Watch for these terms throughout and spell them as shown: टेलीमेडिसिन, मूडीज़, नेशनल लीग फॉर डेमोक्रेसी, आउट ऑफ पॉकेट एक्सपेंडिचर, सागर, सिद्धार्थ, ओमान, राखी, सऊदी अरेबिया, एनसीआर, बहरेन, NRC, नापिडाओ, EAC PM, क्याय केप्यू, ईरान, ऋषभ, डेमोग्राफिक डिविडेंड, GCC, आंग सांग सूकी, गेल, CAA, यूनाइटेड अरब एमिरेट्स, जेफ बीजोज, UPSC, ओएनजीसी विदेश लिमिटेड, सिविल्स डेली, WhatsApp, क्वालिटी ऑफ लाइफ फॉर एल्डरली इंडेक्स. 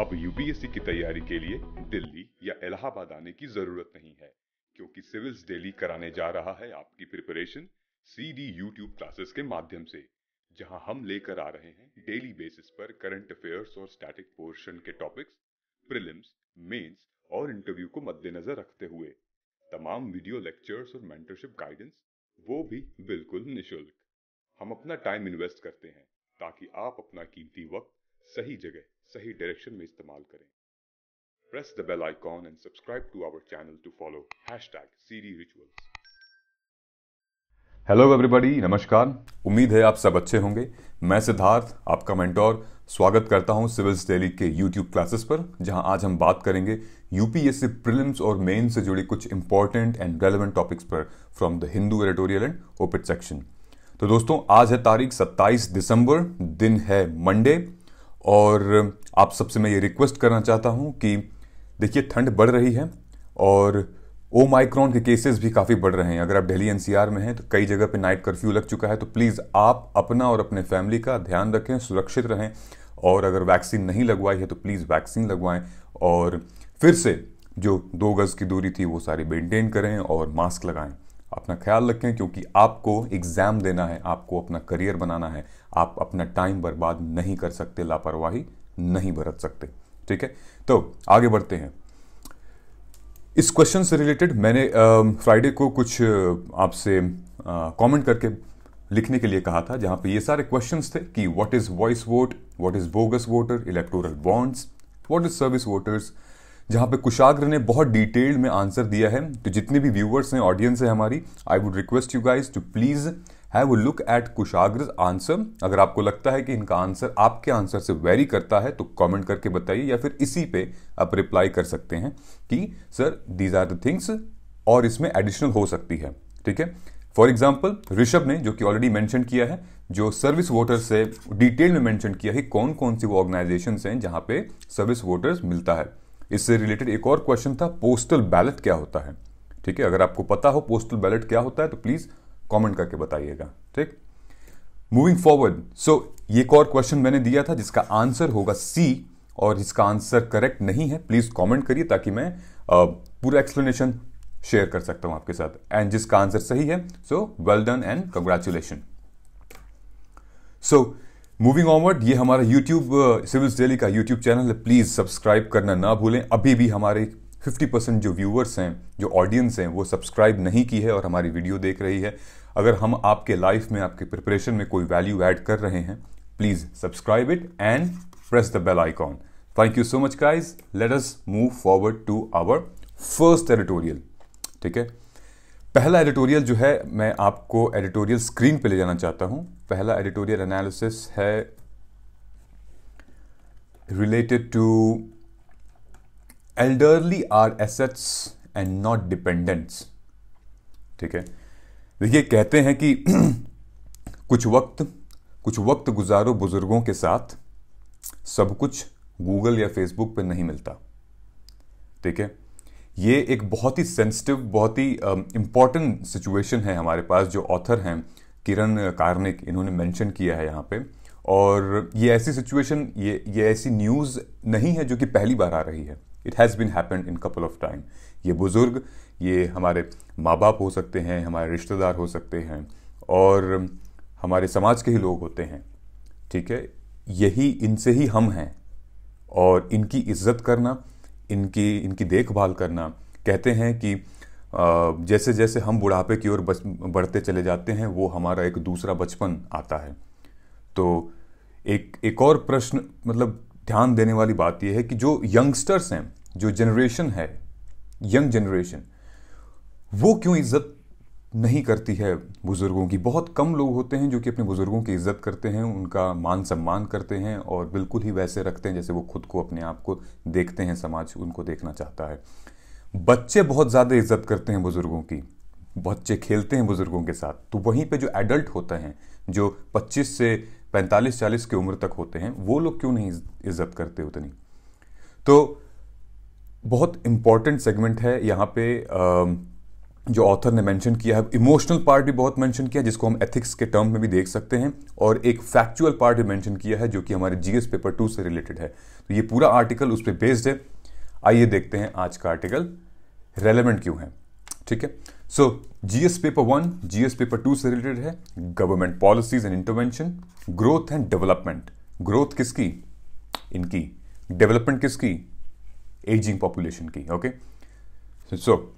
अब यूपीएससी की तैयारी के लिए दिल्ली या इलाहाबाद आने की जरूरत नहीं है, क्योंकि सिविल्स डेली कराने जा रहा है आपकी प्रिपरेशन सीडी यूट्यूब क्लासेस के माध्यम से, जहां हम लेकर आ रहे हैं डेली बेसिस पर करंट अफेयर्स और स्टैटिक पोर्शन के टॉपिक्स, प्रीलिम्स, मेंस और इंटरव्यू को मद्देनजर रखते हुए। तमाम वीडियो लेक्चर्स और मेंटरशिप गाइडेंस, वो भी बिल्कुल निशुल्क। हम अपना टाइम इन्वेस्ट करते हैं ताकि आप अपना कीमती वक्त सही जगह, सही डायरेक्शन में इस्तेमाल करें। Press the bell icon and subscribe to our channel to follow #cdrituals। Hello everybody, नमस्कार। उम्मीद है आप सब अच्छे होंगे। मैं सिद्धार्थ, आपका मेंटोर, स्वागत करता हूं सिविल्स डेली के यूट्यूब क्लासेस पर, जहां आज हम बात करेंगे यूपीएससी प्रीलिम्स और मेंस से जुड़े कुछ इंपॉर्टेंट एंड रेलेवेंट टॉपिक्स पर from the Hindu editorial and ओपिट section. तो दोस्तों, आज है तारीख 27 दिसंबर, दिन है मंडे, और आप सबसे मैं ये रिक्वेस्ट करना चाहता हूँ कि देखिए, ठंड बढ़ रही है और ओमाइक्रॉन के केसेस भी काफ़ी बढ़ रहे हैं। अगर आप दिल्ली एनसीआर में हैं तो कई जगह पे नाइट कर्फ्यू लग चुका है, तो प्लीज़ आप अपना और अपने फैमिली का ध्यान रखें, सुरक्षित रहें, और अगर वैक्सीन नहीं लगवाई है तो प्लीज़ वैक्सीन लगवाएं, और फिर से जो 2 गज़ की दूरी थी वो सारी मेंटेन करें और मास्क लगाएं। अपना ख्याल रखें, क्योंकि आपको एग्ज़ाम देना है, आपको अपना करियर बनाना है, आप अपना टाइम बर्बाद नहीं कर सकते, लापरवाही नहीं बरत सकते। ठीक है, तो आगे बढ़ते हैं। इस क्वेश्चन से रिलेटेड मैंने फ्राइडे को कुछ आपसे कमेंट करके लिखने के लिए कहा था, जहां पे ये सारे क्वेश्चंस थे कि what is voice vote, what is bogus voter, electoral bonds, what is service voters, जहां पे कुशाग्र ने बहुत डिटेल्ड में आंसर दिया है। तो जितने भी व्यूअर्स हैं, ऑडियंस है हमारी, I would request you guys to please have a look at कुशाग्र's answer. अगर आपको लगता है कि इनका आंसर आपके आंसर से वेरी करता है तो कमेंट करके बताइए, या फिर इसी पे आप रिप्लाई कर सकते हैं कि sir these are the things, और इसमें एडिशनल हो सकती है। ठीक है, फॉर एग्जाम्पल ऋषभ ने, जो कि ऑलरेडी मेंशन किया है, जो सर्विस वोटर्स से डिटेल में मेंशन किया है कौन कौन सी वो ऑर्गेनाइजेशंस हैं जहाँ पे सर्विस वोटर्स मिलता है। इससे रिलेटेड एक और क्वेश्चन था, पोस्टल बैलेट क्या होता है। ठीक है, अगर आपको पता हो पोस्टल बैलेट क्या होता है तो प्लीज कमेंट करके बताइएगा। ठीक, मूविंग फॉरवर्ड, सो ये एक और क्वेश्चन मैंने दिया था जिसका आंसर होगा सी, और इसका आंसर करेक्ट नहीं है प्लीज कमेंट करिए ताकि मैं पूरा एक्सप्लेनेशन शेयर कर सकता हूं आपके साथ। एंड जिसका आंसर सही है, so well done and congratulation. So moving onward, ये हमारा यूट्यूब सिविल्स डेली का यूट्यूब चैनल है, प्लीज सब्सक्राइब करना ना भूलें। अभी भी हमारे 50% जो व्यूअर्स हैं, जो ऑडियंस हैं, वो सब्सक्राइब नहीं की है और हमारी वीडियो देख रही है। अगर हम आपके लाइफ में, आपके प्रिपरेशन में कोई वैल्यू ऐड कर रहे हैं, please subscribe it and press the bell icon. Thank you so much guys, let us move forward to our first editorial. ठीक है, पहला एडिटोरियल जो है, मैं आपको एडिटोरियल स्क्रीन पे ले जाना चाहता हूँ। पहला एडिटोरियल एनालिसिस है related to elderly are assets and not dependents. ठीक है, देखिए, कहते हैं कि कुछ वक्त गुजारो बुजुर्गों के साथ, सब कुछ गूगल या फेसबुक पे नहीं मिलता। ठीक है, ये एक बहुत ही सेंसिटिव, बहुत ही इम्पॉर्टेंट सिचुएशन है हमारे पास। जो ऑथर हैं किरण कार्निक, इन्होंने मेंशन किया है यहाँ पे, और ये ऐसी सिचुएशन, ये ऐसी न्यूज़ नहीं है जो कि पहली बार आ रही है। It has been happened in couple of time. ये बुज़ुर्ग, ये हमारे माँ बाप हो सकते हैं, हमारे रिश्तेदार हो सकते हैं, और हमारे समाज के ही लोग होते हैं। ठीक है, यही, इनसे ही हम हैं, और इनकी इज्जत करना, इनकी देखभाल करना, कहते हैं कि जैसे जैसे हम बुढ़ापे की ओर बढ़ते चले जाते हैं, वो हमारा एक दूसरा बचपन आता है। तो एक और प्रश्न, मतलब ध्यान देने वाली बात यह है कि जो यंगस्टर्स हैं, जो जनरेशन है, यंग जनरेशन, वो क्यों इज्जत नहीं करती है बुज़ुर्गों की। बहुत कम लोग होते हैं जो कि अपने बुज़ुर्गों की इज्जत करते हैं, उनका मान सम्मान करते हैं, और बिल्कुल ही वैसे रखते हैं जैसे वो खुद को, अपने आप को देखते हैं, समाज उनको देखना चाहता है। बच्चे बहुत ज़्यादा इज्जत करते हैं बुज़ुर्गों की, बच्चे खेलते हैं बुज़ुर्गों के साथ। तो वहीं पर जो एडल्ट होते हैं, जो 25 से 45-40 की उम्र तक होते हैं, वो लोग क्यों नहीं इज्जत करते उतनी। तो बहुत इम्पॉर्टेंट सेगमेंट है यहाँ पे जो ऑथर ने मेंशन किया है, इमोशनल पार्ट भी बहुत मेंशन किया है जिसको हम एथिक्स के टर्म में भी देख सकते हैं, और एक फैक्चुअल पार्ट भी मेंशन किया है जो कि हमारे जीएस पेपर 2 से रिलेटेड है। तो ये पूरा आर्टिकल उस पर बेस्ड है। आइए देखते हैं आज का आर्टिकल रेलेवेंट क्यों है। ठीक है, so GS paper 1 GS paper 2 से रिलेटेड है, government policies and intervention, growth and development. Growth किसकी? इनकी। डेवलपमेंट किसकी? एजिंग पॉपुलेशन की। ओके, सो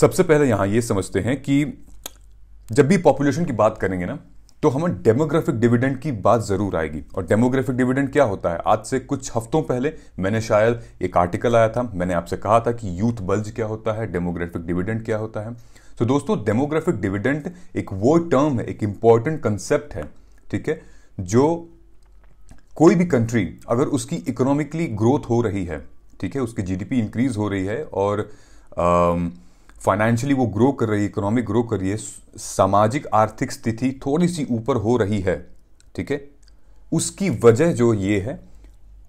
सबसे पहले यहां ये समझते हैं कि जब भी पॉपुलेशन की बात करेंगे ना तो हमें डेमोग्राफिक डिविडेंड की बात जरूर आएगी। और डेमोग्राफिक डिविडेंड क्या होता है? आज से कुछ हफ्तों पहले मैंने शायद एक आर्टिकल आया था, मैंने आपसे कहा था कि यूथ बल्ज क्या होता है, डेमोग्राफिक डिविडेंड क्या होता है। तो दोस्तों डेमोग्राफिक डिविडेंड एक वो टर्म है, एक इंपॉर्टेंट कंसेप्ट है, ठीक है, जो कोई भी कंट्री अगर उसकी इकोनॉमिकली ग्रोथ हो रही है, ठीक है, उसकी जीडीपी इंक्रीज हो रही है और फाइनेंशियली वो ग्रो कर रही है, इकोनॉमिक ग्रो कर रही है, सामाजिक आर्थिक स्थिति थोड़ी सी ऊपर हो रही है, ठीक है, उसकी वजह जो ये है,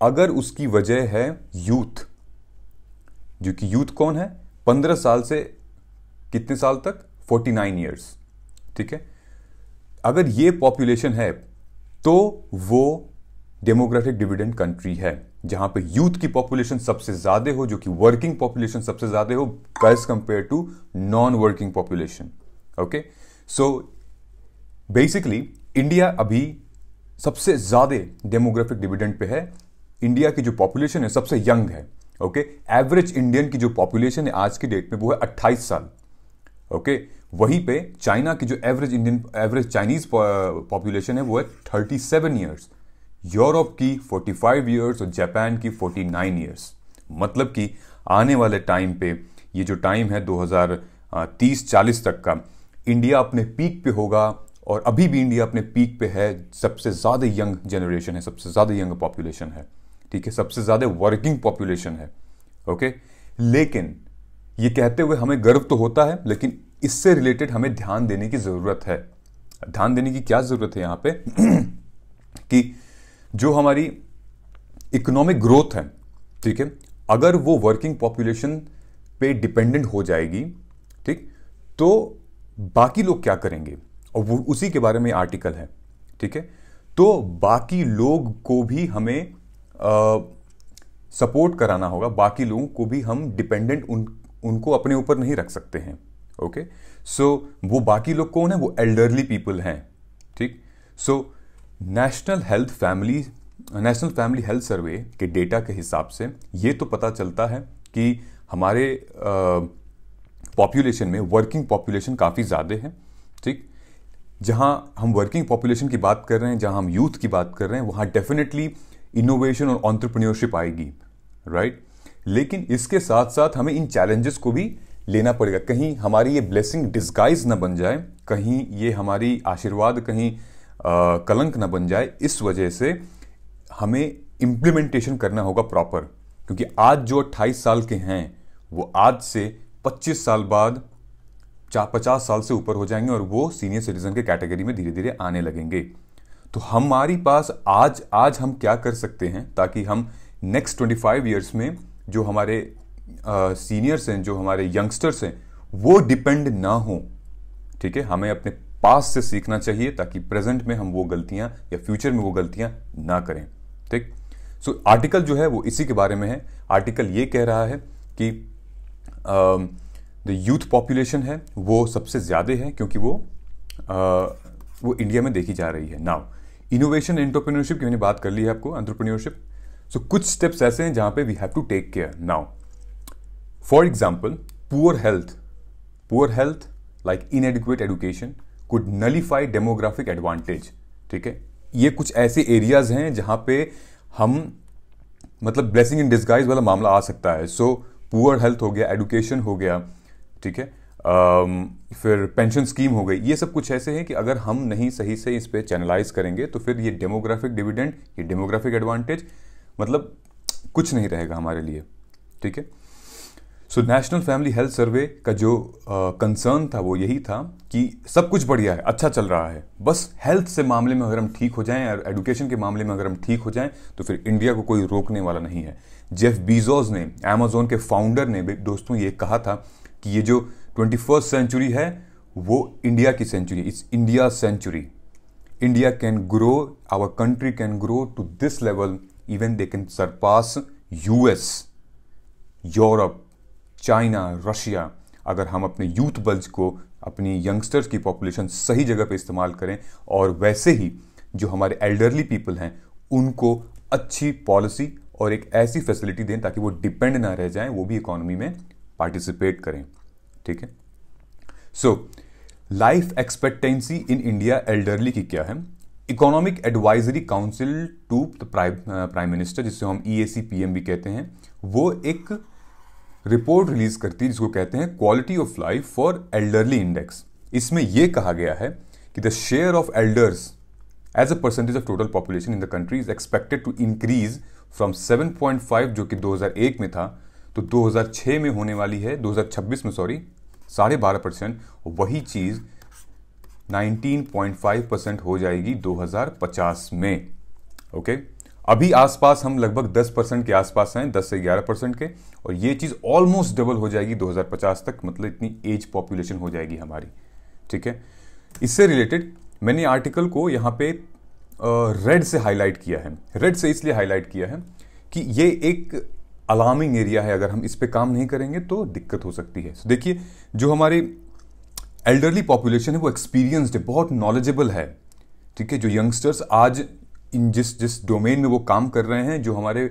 अगर उसकी वजह है यूथ, जो कि यूथ कौन है? 15 साल से कितने साल तक? 49 ईयर्स, ठीक है। अगर ये पॉपुलेशन है तो वो डेमोग्राफिक डिविडेंड कंट्री है, जहां पे यूथ की पॉपुलेशन सबसे ज्यादा हो, जो कि वर्किंग पॉपुलेशन सबसे ज्यादा हो age compare to non working population. Okay, so basically India अभी सबसे ज्यादा डेमोग्राफिक डिविडेंड पे है। इंडिया की जो पॉपुलेशन है सबसे यंग है। ओके, एवरेज इंडियन की जो पॉपुलेशन है आज की डेट में वो है 28 साल। ओके, वहीं पे चाइना की जो एवरेज चाइनीज पॉपुलेशन है वो है 37 ईयर्स, यूरोप की 45 ईयर्स और जापान की 49 ईयर्स। मतलब कि आने वाले टाइम पे, ये जो टाइम है 2030-40 तक का, इंडिया अपने पीक पे होगा। और अभी भी इंडिया अपने पीक पे है, सबसे ज़्यादा यंग जनरेशन है, सबसे ज़्यादा यंग पॉपुलेशन है, ठीक है, सबसे ज़्यादा वर्किंग पॉपुलेशन है। ओके, लेकिन ये कहते हुए हमें गर्व तो होता है, लेकिन इससे रिलेटेड हमें ध्यान देने की ज़रूरत है। ध्यान देने की क्या ज़रूरत है यहाँ पे कि जो हमारी इकोनॉमिक ग्रोथ है, ठीक है, अगर वो वर्किंग पॉपुलेशन पे डिपेंडेंट हो जाएगी, ठीक, तो बाकी लोग क्या करेंगे? और वो उसी के बारे में आर्टिकल है, ठीक है। तो बाकी लोग को भी हमें सपोर्ट कराना होगा, बाकी लोगों को भी हम डिपेंडेंट उनको अपने ऊपर नहीं रख सकते हैं। ओके, सो वो बाकी लोग कौन है? वो एल्डरली पीपल हैं, ठीक। So national family health survey के डेटा के हिसाब से ये तो पता चलता है कि हमारे पॉपुलेशन में वर्किंग पॉपुलेशन काफ़ी ज़्यादा है, ठीक। जहाँ हम वर्किंग पॉपुलेशन की बात कर रहे हैं, जहाँ हम यूथ की बात कर रहे हैं, वहाँ डेफिनेटली इनोवेशन और एंटरप्रेन्योरशिप आएगी, राइट। लेकिन इसके साथ साथ हमें इन चैलेंजेस को भी लेना पड़ेगा। कहीं हमारी ये ब्लेसिंग डिस्गाइज ना बन जाए, कहीं ये हमारी आशीर्वाद, कहीं कलंक ना बन जाए। इस वजह से हमें इम्प्लीमेंटेशन करना होगा प्रॉपर, क्योंकि आज जो 28 साल के हैं वो आज से 25 साल बाद 50 साल से ऊपर हो जाएंगे और वो सीनियर सिटीजन के कैटेगरी में धीरे धीरे आने लगेंगे। तो हमारी पास आज हम क्या कर सकते हैं ताकि हम नेक्स्ट 25 ईयर्स में जो हमारे सीनियर्स हैं, जो हमारे यंगस्टर्स हैं, वो डिपेंड ना हो, ठीक है। हमें अपने पास से सीखना चाहिए ताकि प्रेजेंट में हम वो गलतियां या फ्यूचर में वो गलतियां ना करें, ठीक। सो आर्टिकल जो है वो इसी के बारे में है। आर्टिकल ये कह रहा है कि जो यूथ पॉपुलेशन है वो सबसे ज़्यादा है, क्योंकि वो इंडिया में देखी जा रही है। नाउ इनोवेशन एंटरप्रेन्योरशिप की मैंने बात कर ली है आपको, एंटरप्रेन्योरशिप। सो कुछ स्टेप्स ऐसे हैं जहाँ पे we have to take care. Now for example poor health like inadequate education could nullify demographic advantage, ठीक है। ये कुछ ऐसे areas हैं जहां पे हम मतलब blessing in disguise वाला मामला आ सकता है। So poor health हो गया, education हो गया, ठीक है, फिर pension scheme हो गई। ये सब कुछ ऐसे हैं कि अगर हम नहीं सही से इस पर चैनलाइज करेंगे तो फिर ये demographic dividend, ये demographic advantage मतलब कुछ नहीं रहेगा हमारे लिए, ठीक है। So national family health survey का जो कंसर्न था वो यही था कि सब कुछ बढ़िया है, अच्छा चल रहा है, बस हेल्थ से मामले में अगर हम ठीक हो जाएं और एडुकेशन के मामले में अगर हम ठीक हो जाएं तो फिर इंडिया को कोई रोकने वाला नहीं है। जेफ बीजोज ने, अमेज़ॉन के फाउंडर ने भी दोस्तों ये कहा था कि ये जो 21st सेंचुरी है वो इंडिया की century, it's India century. India can grow, our country can grow to this level, even they can surpass US, Europe, China, Russia, अगर हम अपने यूथ बल्ज को, अपनी यंगस्टर्स की पॉपुलेशन सही जगह पे इस्तेमाल करें और वैसे ही जो हमारे एल्डरली पीपल हैं उनको अच्छी पॉलिसी और एक ऐसी फैसिलिटी दें ताकि वो डिपेंड ना रह जाएं, वो भी इकोनॉमी में पार्टिसिपेट करें. ठीक है. So life expectancy in India elderly की क्या है? Economic advisory council to the prime minister, जिसे हम EAC PM भी कहते हैं, वो एक रिपोर्ट रिलीज करती है जिसको कहते हैं क्वालिटी ऑफ लाइफ फॉर एल्डरली इंडेक्स. इसमें यह कहा गया है कि the share of elders as a percentage of total population in the country is expected to increase from 7.5 जो कि 2001 में था, तो 2006 में होने वाली है, 2026 में सॉरी 12.5%, वही चीज 19.5% हो जाएगी 2050 में. ओके, अभी आसपास हम लगभग 10% के आसपास हैं, 10 से 11% के, और ये चीज़ ऑलमोस्ट डबल हो जाएगी 2050 तक, मतलब इतनी एज पॉपुलेशन हो जाएगी हमारी. ठीक है. इससे रिलेटेड मैंने आर्टिकल को यहाँ पे रेड से हाईलाइट किया है. रेड से इसलिए हाईलाइट किया है कि ये एक अलार्मिंग एरिया है, अगर हम इस पर काम नहीं करेंगे तो दिक्कत हो सकती है. देखिए, जो हमारी एल्डरली पॉपुलेशन है वो एक्सपीरियंस्ड है, बहुत नॉलेजेबल है. ठीक है. जो यंगस्टर्स आज इन जिस डोमेन में वो काम कर रहे हैं, जो हमारे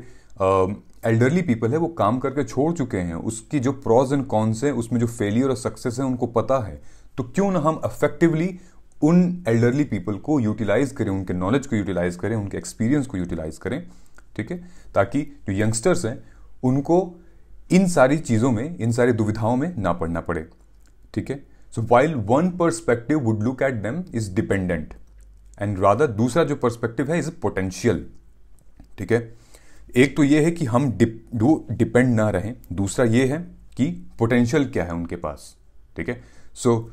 एल्डरली पीपल है वो काम करके छोड़ चुके हैं, उसकी जो प्रॉज एंड कॉन्स हैं, उसमें जो फेलियर और सक्सेस है उनको पता है, तो क्यों ना हम इफेक्टिवली उन एल्डरली पीपल को यूटिलाइज करें, उनके नॉलेज को यूटिलाइज करें, उनके एक्सपीरियंस को यूटिलाइज करें. ठीक है. ताकि जो यंगस्टर्स हैं उनको इन सारी चीज़ों में, इन सारी दुविधाओं में ना पड़ना पड़े. ठीक है. So while one perspective would look at them is dependent and rather, दूसरा जो पर्सपेक्टिव है इज पोटेंशियल. ठीक है. एक तो ये है कि हम डिपेंड ना रहें, दूसरा ये है कि पोटेंशियल क्या है उनके पास. ठीक है. सो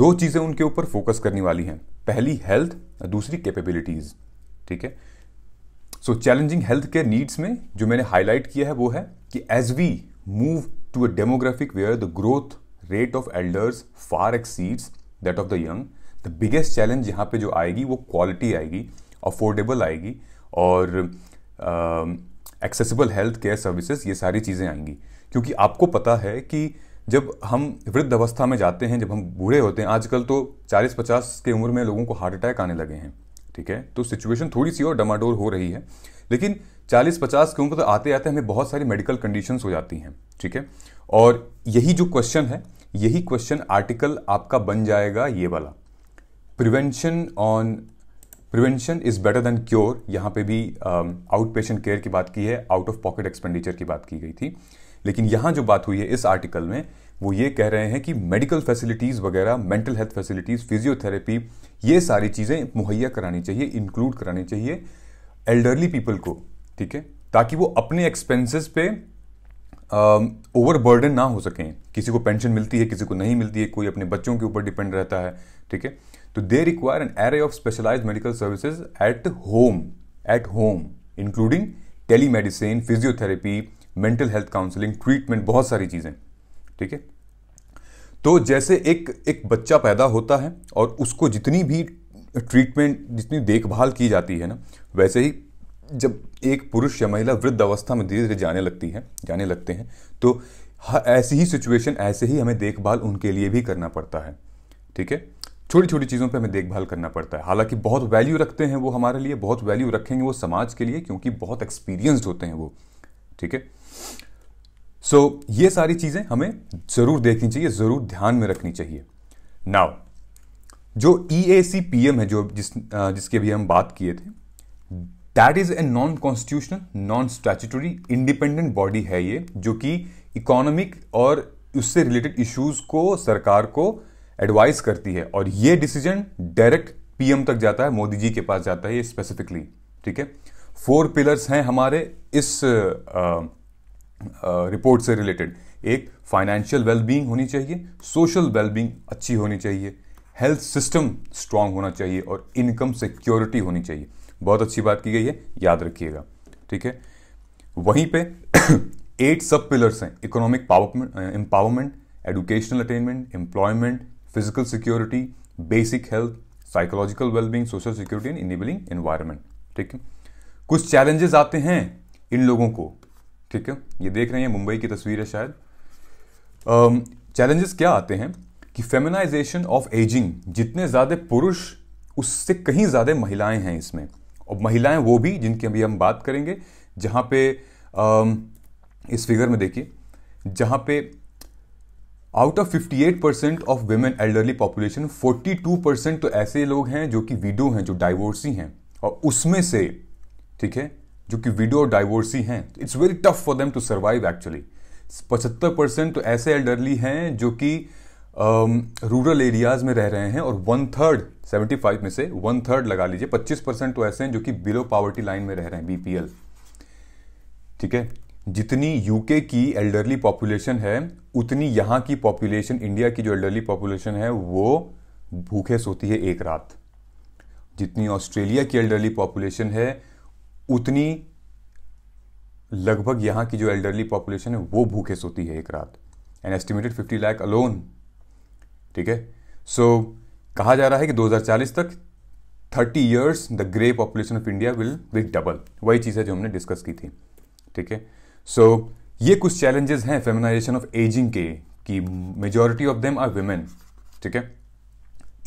दो चीज़ें उनके ऊपर फोकस करने वाली हैं, पहली हेल्थ, दूसरी कैपेबिलिटीज. ठीक है. So challenging health care needs में जो मैंने हाईलाइट किया है वो है कि as we move to a demographic where the growth rate of elders far exceeds that of the young, the biggest challenge यहाँ पे जो आएगी वो क्वालिटी आएगी, अफोर्डेबल आएगी और एक्सेसिबल हेल्थ केयर सर्विसेज, ये सारी चीज़ें आएंगी. क्योंकि आपको पता है कि जब हम वृद्ध अवस्था में जाते हैं, जब हम बूढ़े होते हैं, आजकल तो 40-50 के उम्र में लोगों को हार्ट अटैक आने लगे हैं. ठीक है. तो सिचुएशन थोड़ी सी और डमाडोल हो रही है, लेकिन 40-50 के उम्र तो आते आते हमें बहुत सारी मेडिकल कंडीशंस हो जाती हैं. ठीक है. और यही जो क्वेश्चन है, यही क्वेश्चन आर्टिकल आपका बन जाएगा, ये वाला prevention is better than cure. यहाँ पे भी आउट पेशेंट केयर की बात की है, आउट ऑफ पॉकेट एक्सपेंडिचर की बात की गई थी, लेकिन यहाँ जो बात हुई है इस आर्टिकल में वो ये कह रहे हैं कि मेडिकल फैसिलिटीज़ वगैरह, मेंटल हेल्थ फैसिलिटीज़, फिजियोथेरेपी, ये सारी चीज़ें मुहैया करानी चाहिए, इंक्लूड करानी चाहिए एल्डरली पीपल को. ठीक है. ताकि वो अपने एक्सपेंसेस पे ओवरबर्डन ना हो सकें. किसी को पेंशन मिलती है, किसी को नहीं मिलती है, कोई अपने बच्चों के ऊपर डिपेंड रहता है. ठीक है. तो they require an array of specialised medical services at home including टेलीमेडिसिन, physiotherapy, mental health counselling, treatment, बहुत सारी चीज़ें. ठीक है. तो जैसे एक बच्चा पैदा होता है और उसको जितनी भी ट्रीटमेंट, जितनी देखभाल की जाती है ना, वैसे ही जब एक पुरुष या महिला वृद्ध अवस्था में धीरे धीरे जाने लगते हैं तो ऐसी ही सिचुएशन, ऐसे ही हमें देखभाल उनके लिए भी करना पड़ता है. ठीक है. छोटी छोटी चीज़ों पे हमें देखभाल करना पड़ता है. हालांकि बहुत वैल्यू रखते हैं वो हमारे लिए, बहुत वैल्यू रखेंगे वो समाज के लिए, क्योंकि बहुत एक्सपीरियंस्ड होते हैं वो. ठीक है. सो ये सारी चीज़ें हमें ज़रूर देखनी चाहिए, ज़रूर ध्यान में रखनी चाहिए. नाउ जो EAC PM है, जो जिसके भी हम बात किए थे, that is a non constitutional, non statutory, independent body है ये, जो कि इकोनॉमिक और उससे रिलेटेड इश्यूज़ को सरकार को एडवाइस करती है, और ये डिसीजन डायरेक्ट PM तक जाता है, मोदी जी के पास जाता है ये स्पेसिफिकली. ठीक है. 4 पिलर्स हैं हमारे इस रिपोर्ट से रिलेटेड. एक, फाइनेंशियल वेलबींग होनी चाहिए, सोशल वेलबींग अच्छी होनी चाहिए, हेल्थ सिस्टम स्ट्रांग होना चाहिए और इनकम सिक्योरिटी होनी चाहिए. बहुत अच्छी बात की गई है, याद रखिएगा. ठीक है. वहीं पे 8 सब पिलर्स हैं, economic empowerment, educational attainment, employment, physical security, basic health, psychological wellbeing, social security and enabling environment. ठीक है, कुछ चैलेंजेस आते हैं इन लोगों को। ठीक है, ये देख रहे हैं मुंबई की तस्वीर है शायद। चैलेंजेस क्या आते हैं कि फेमिनाइजेशन ऑफ एजिंग, जितने ज़्यादा पुरुष उससे कहीं ज़्यादा महिलाएं हैं इसमें, और महिलाएं वो भी जिनकी अभी हम बात करेंगे, जहाँ पे इस फिगर में देखिए, जहाँ पे out of 58% of women elderly population 42% तो ऐसे लोग हैं जो कि विडो हैं, जो डाइवोर्सी हैं, और उसमें से ठीक है जो कि विडो और डाइवोर्सी हैं, it's very tough for them to survive actually. 75% तो ऐसे एल्डरली हैं जो कि रूरल एरियाज में रह रहे हैं, और 1/3 75 में से 1/3 लगा लीजिए 25% तो ऐसे हैं जो कि बिलो पावर्टी लाइन में रह रहे हैं, बीपीएल। ठीक है, जितनी यूके की एल्डरली पॉपुलेशन है उतनी यहाँ की पॉपुलेशन, इंडिया की जो एल्डरली पॉपुलेशन है वो भूखे सोती है एक रात। जितनी ऑस्ट्रेलिया की एल्डरली पॉपुलेशन है उतनी लगभग यहाँ की जो एल्डरली पॉपुलेशन है वो भूखे सोती है एक रात। An estimated 50 lakh alone. ठीक है, सो कहा जा रहा है कि 2040 तक 30 years the grey population of India will be double. वही चीज़ है जो हमने डिस्कस की थी। ठीक है, सो ये कुछ चैलेंजेस हैं फेमिनाइजेशन ऑफ एजिंग के, कि majority of them are women. ठीक है,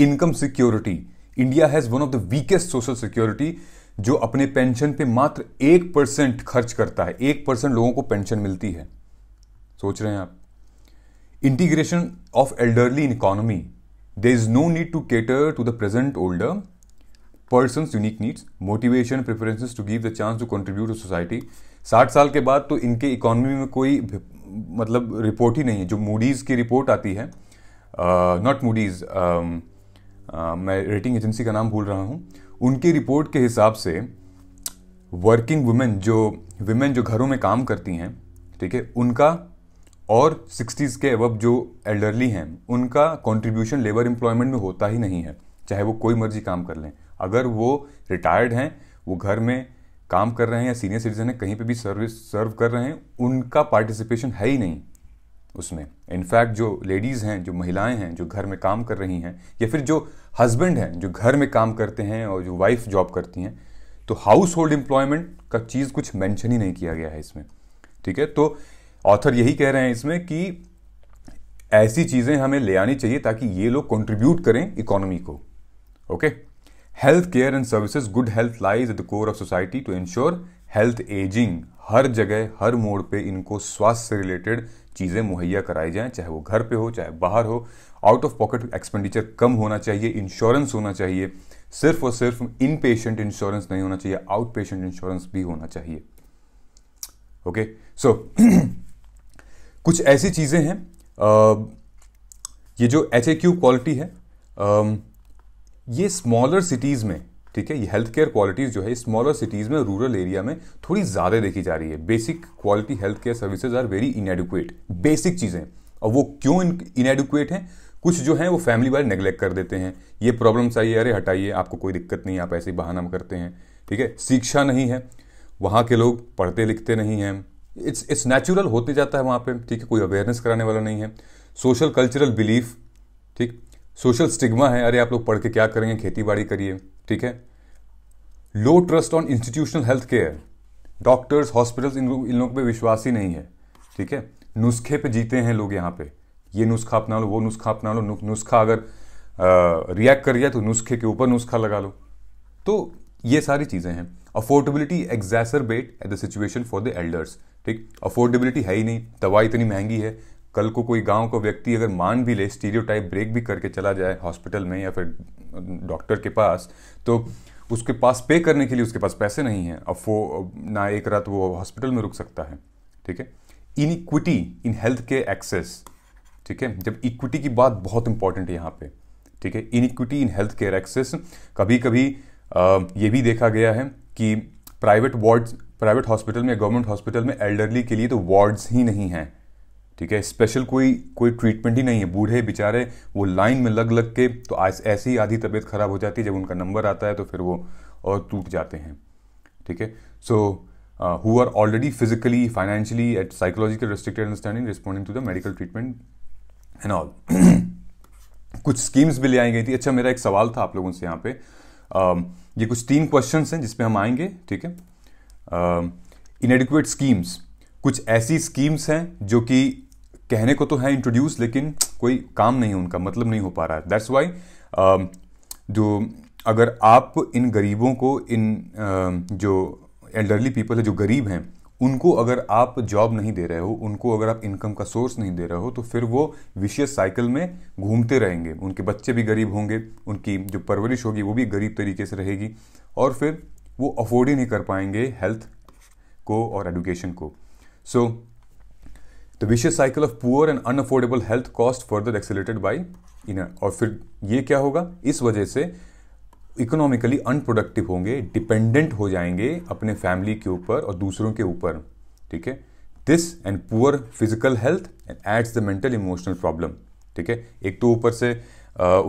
income security, India has one of the weakest social security, जो अपने पेंशन पे मात्र 1% खर्च करता है। 1% लोगों को पेंशन मिलती है, सोच रहे हैं आप। Integration of elderly in economy, there is no need to cater to the present older persons unique needs, motivation, preferences to give the chance to contribute to society. 60 साल के बाद तो इनके इकोनॉमी में कोई मतलब रिपोर्ट ही नहीं है। जो मूडीज़ की रिपोर्ट आती है, नॉट मूडीज़, मैं रेटिंग एजेंसी का नाम भूल रहा हूँ, उनकी रिपोर्ट के हिसाब से वर्किंग वुमेन, जो घरों में काम करती हैं, ठीक है, उनका और 60s के अब जो एल्डरली हैं उनका कंट्रीब्यूशन लेबर एम्प्लॉयमेंट में होता ही नहीं है, चाहे वो कोई मर्जी काम कर लें। अगर वो रिटायर्ड हैं, वो घर में काम कर रहे हैं, या सीनियर सिटीजन हैं, कहीं पे भी सर्व कर रहे हैं, उनका पार्टिसिपेशन है ही नहीं उसमें। इनफैक्ट जो लेडीज़ हैं, जो महिलाएं हैं जो घर में काम कर रही हैं, या फिर जो हस्बैंड हैं जो घर में काम करते हैं और जो वाइफ जॉब करती हैं, तो हाउस होल्ड एम्प्लॉयमेंट का चीज़ कुछ मेंशन ही नहीं किया गया है इसमें। ठीक है, तो ऑथर यही कह रहे हैं इसमें कि ऐसी चीज़ें हमें ले आनी चाहिए ताकि ये लोग कंट्रीब्यूट करें इकोनॉमी को। Okay, health care and services, good health lies at the core of society to ensure health ageing. हर जगह, हर मोड़ पे इनको स्वास्थ्य से रिलेटेड चीज़ें मुहैया कराई जाएं, चाहे वो घर पे हो चाहे बाहर हो। आउट ऑफ पॉकेट एक्सपेंडिचर कम होना चाहिए, इंश्योरेंस होना चाहिए, सिर्फ और सिर्फ इन पेशेंट इंश्योरेंस नहीं होना चाहिए, आउट पेशेंट इंश्योरेंस भी होना चाहिए। ओके, सो कुछ ऐसी चीज़ें हैं। ये जो HAQ क्वालिटी है, ये स्मॉलर सिटीज़ में, ठीक है, ये हेल्थ केयर क्वालिटीज़ जो है स्मॉलर सिटीज़ में, रूरल एरिया में थोड़ी ज़्यादा देखी जा रही है। Basic quality health care services are very inadequate, basic चीज़ें। और वो क्यों इनएडिक्वेट हैं, कुछ जो हैं वो फैमिली वाले नेगलेक्ट कर देते हैं। ये प्रॉब्लम्स आई है, अरे हटाइए, आपको कोई दिक्कत नहीं, आप ऐसे ही बहाना करते हैं। ठीक है, शिक्षा नहीं है, वहाँ के लोग पढ़ते लिखते नहीं हैं, इट्स नेचुरल होते जाता है वहाँ पे। ठीक है, कोई अवेयरनेस कराने वाला नहीं है। सोशल कल्चरल बिलीफ, ठीक, सोशल स्टिग्मा है, अरे आप लोग पढ़ के क्या करेंगे, खेती बाड़ी करिए। ठीक है, low trust on institutional health care, doctors, hospitals, इन लोगों पे विश्वास ही नहीं है। ठीक है, नुस्खे पे जीते हैं लोग यहाँ पे, ये नुस्खा अपना लो, वो नुस्खा अपना लो, नुस्खा अगर रिएक्ट कर गया तो नुस्खे के ऊपर नुस्खा लगा लो। तो ये सारी चीज़ें हैं। Affordability exacerbate at the situation for the elders. ठीक, अफोर्डेबिलिटी है ही नहीं, दवा इतनी महंगी है, कल को कोई गांव का व्यक्ति अगर मान भी ले, स्टीरियोटाइप ब्रेक भी करके चला जाए हॉस्पिटल में या फिर डॉक्टर के पास, तो उसके पास पे करने के लिए उसके पास पैसे नहीं हैं, अब वो ना एक रात वो हॉस्पिटल में रुक सकता है। ठीक है, inequity in health care access. ठीक है, जब इक्विटी की बात बहुत इंपॉर्टेंट है यहाँ पर। ठीक है, inequity in health care access. कभी कभी ये भी देखा गया है कि प्राइवेट हॉस्पिटल में, गवर्नमेंट हॉस्पिटल में एल्डरली के लिए तो वार्ड्स ही नहीं हैं। ठीक है, स्पेशल कोई ट्रीटमेंट ही नहीं है। बूढ़े बेचारे वो लाइन में लग लग के तो ऐसे ही आधी तबीयत खराब हो जाती है, जब उनका नंबर आता है तो फिर वो और टूट जाते हैं। ठीक है, so who are already physically, financially and psychological restricted understanding, responding to the medical treatment and all कुछ स्कीम्स भी ले आई गई थी. अच्छा, मेरा एक सवाल था आप लोगों से यहाँ पे, ये कुछ 3 क्वेश्चंस हैं जिसपे हम आएंगे, ठीक है. इनएडिक्वेट स्कीम्स, कुछ ऐसी स्कीम्स हैं जो कि कहने को तो है इंट्रोड्यूस लेकिन कोई काम नहीं, उनका मतलब नहीं हो पा रहा है. दैट्स वाई जो अगर आप इन गरीबों को, इन जो एल्डरली पीपल है जो गरीब हैं, उनको अगर आप जॉब नहीं दे रहे हो, उनको अगर आप इनकम का सोर्स नहीं दे रहे हो, तो फिर वो विशियस साइकिल में घूमते रहेंगे. उनके बच्चे भी गरीब होंगे, उनकी जो परवरिश होगी वो भी गरीब तरीके से रहेगी, और फिर वो अफोर्ड ही नहीं कर पाएंगे हेल्थ को और एडुकेशन को. So the vicious cycle of poor and unaffordable health cost further accelerated by inner. और फिर ये क्या होगा, इस वजह से इकोनॉमिकली अनप्रोडक्टिव होंगे, डिपेंडेंट हो जाएंगे अपने फैमिली के ऊपर और दूसरों के ऊपर, ठीक है. This and poor physical health and ads the mental emotional problem, ठीक है. एक तो ऊपर से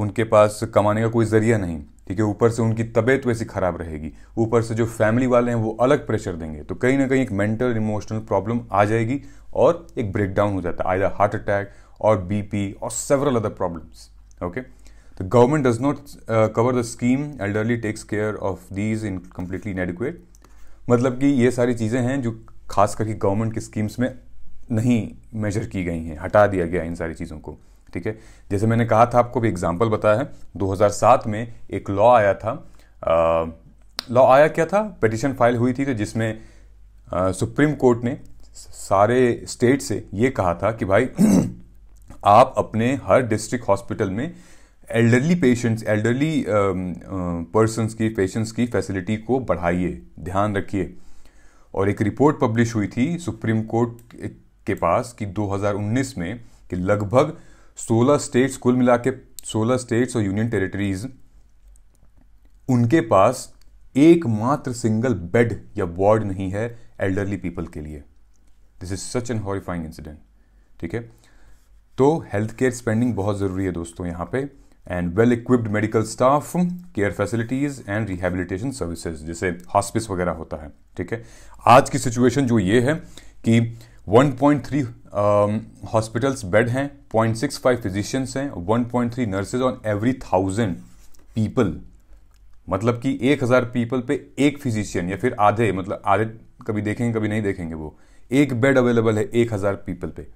उनके पास कमाने का कोई जरिया नहीं, ठीक है, ऊपर से उनकी तबीयत वैसी खराब रहेगी, ऊपर से जो फैमिली वाले हैं वो अलग प्रेशर देंगे, तो कहीं ना कहीं एक मेंटल इमोशनल प्रॉब्लम आ जाएगी और एक ब्रेकडाउन हो जाता है, आइदर हार्ट अटैक और बीपी और several other problems. Okay, The government does not cover the scheme. Elderly takes care of these in completely inadequate. मतलब कि ये सारी चीज़ें हैं जो खास करके गवर्नमेंट की स्कीम्स में नहीं मेजर की गई हैं, हटा दिया गया इन सारी चीज़ों को, ठीक है. जैसे मैंने कहा था, आपको भी एग्जाम्पल बताया है, 2007 में एक लॉ आया था, पिटिशन फाइल हुई थी, तो जिसमें सुप्रीम कोर्ट ने सारे स्टेट से ये कहा था कि भाई आप अपने हर डिस्ट्रिक्ट हॉस्पिटल में एल्डरली पेशेंट्स की फैसिलिटी को बढ़ाइए, ध्यान रखिए. और एक रिपोर्ट पब्लिश हुई थी सुप्रीम कोर्ट के पास कि 2019 में कि लगभग 16 स्टेट्स, कुल मिला के 16 स्टेट्स और यूनियन टेरिटरीज, उनके पास एकमात्र सिंगल बेड या वार्ड नहीं है एल्डरली पीपल के लिए. This is such an horrifying incident, ठीक है. तो हेल्थ केयर स्पेंडिंग बहुत ज़रूरी है दोस्तों यहाँ पे. And well equipped medical staff, care facilities and rehabilitation services, जैसे हॉस्पिस वगैरह होता है, ठीक है. आज की सिचुएशन जो ये है कि 1.3 हॉस्पिटल्स बेड हैं, 0.65 फिजिशियंस हैं, 1.3 नर्सेज ऑन एवरी 1000 पीपल. मतलब कि 1000 पीपल पे एक फिजिशियन, या फिर आधे, मतलब आधे कभी देखेंगे कभी नहीं देखेंगे, वो एक बेड अवेलेबल है 1000 पीपल पे,